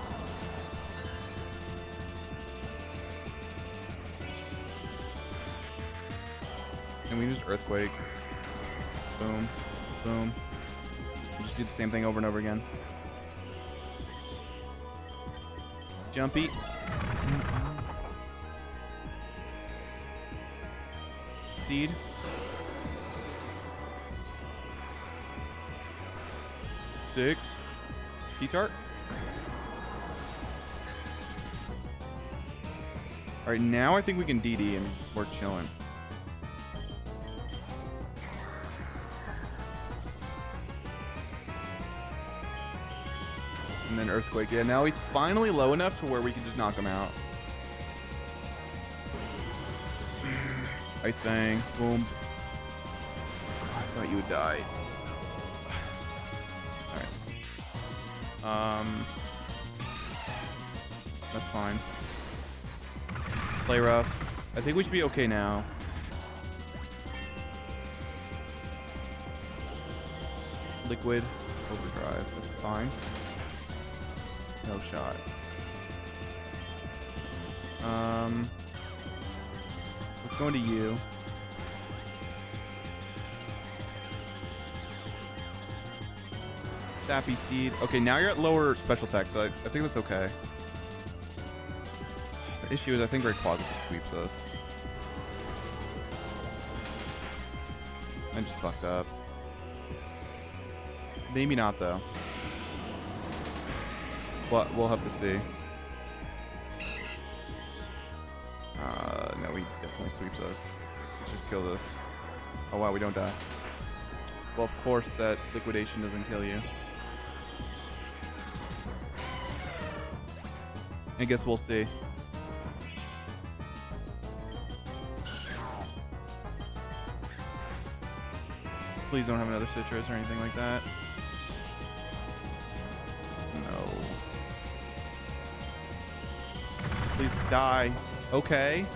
And we just Earthquake. Boom. Boom. Just do the same thing over and over again. Jumpy. Seed. Sick. P-Tart. All right, now I think we can D D and we're chilling. And then Earthquake. Yeah, now he's finally low enough to where we can just knock him out. Ice Fang. Boom. I thought you would die. Alright. Um, that's fine. Play rough. I think we should be okay now. Liquid. Overdrive. That's fine. No shot. Um, let's go into you. Sappy Seed. Okay, now you're at lower special attack, so I, I think that's okay. The issue is I think Rayquaza just sweeps us. I just fucked up. Maybe not, though. But we'll have to see. Uh, no, he definitely sweeps us. Let's just kill this. Oh, wow, we don't die. Well, of course, that liquidation doesn't kill you. I guess we'll see. Please don't have another Citrus or anything like that. Please die. Okay.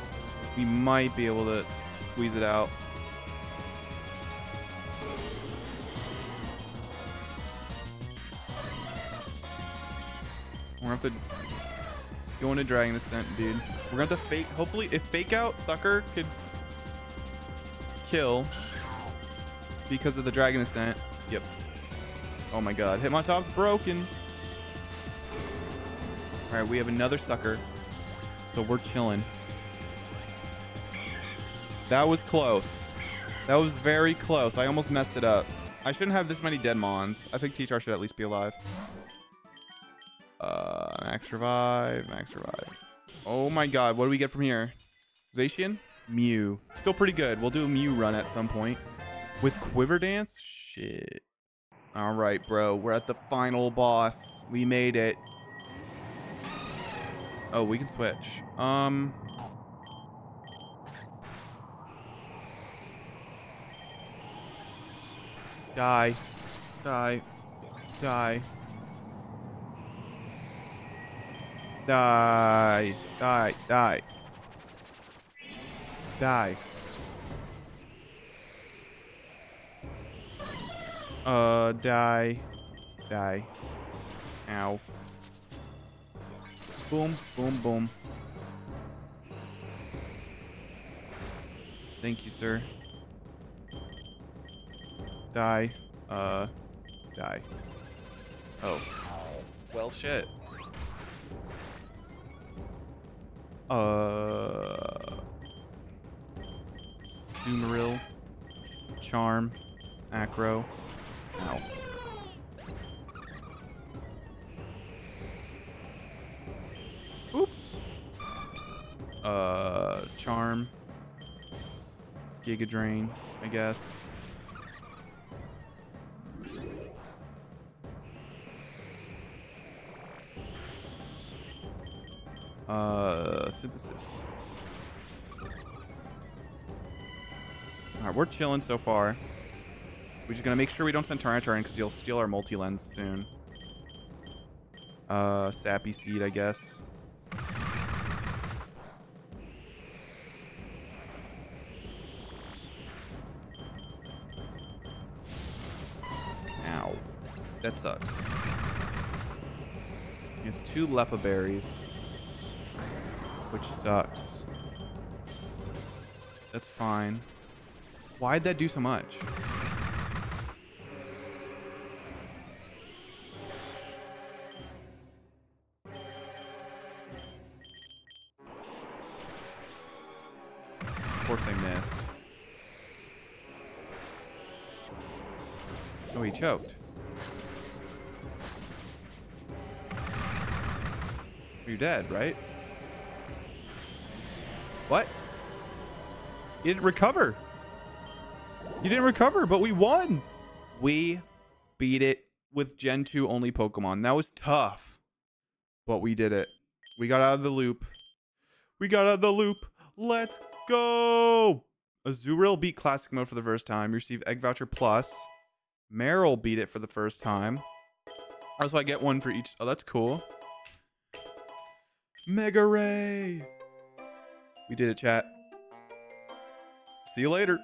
We might be able to squeeze it out. We're going to have to go into Dragon Descent, dude. We're going to have to fake. Hopefully, if Fake Out Sucker could kill because of the Dragon Descent. Yep. Oh, my God. Hitmontop's broken. All right. We have another Sucker. So we're chilling. That was close. That was very close. I almost messed it up. I shouldn't have this many dead mons. I think T-Tar should at least be alive. Uh, max revive, max revive. Oh my God, what do we get from here? Zacian, Mew. Still pretty good. We'll do a Mew run at some point. With Quiver Dance? Shit. All right, bro. We're at the final boss. We made it. Oh, we can switch. Um, die, die, die, die, die, die, die. Uh, die, die. Ow. Boom, boom, boom. Thank you, sir. Die. Uh, die. Oh. Well, shit. Uh. Azumarill. Charm. Acro. Ow. uh, Charm, Giga Drain, I guess. Uh, Synthesis. Alright, we're chilling so far. We're just gonna make sure we don't send Tyranitar in because he'll steal our multi-lens soon. Uh, Sappy Seed, I guess. Ow. That sucks. He has two Lepa Berries, which sucks. That's fine. Why'd that do so much? Of course I missed. Oh, he choked. You're dead, right? What? You didn't recover. You didn't recover, but we won. We beat it with Gen two only Pokemon. That was tough, but we did it. We got out of the loop. We got out of the loop. Let's go. Go! Azumarill beat Classic Mode for the first time. You receive Egg Voucher Plus. Meryl beat it for the first time. Also, I get one for each. Oh, that's cool. Mega Ray! We did it, chat. See you later.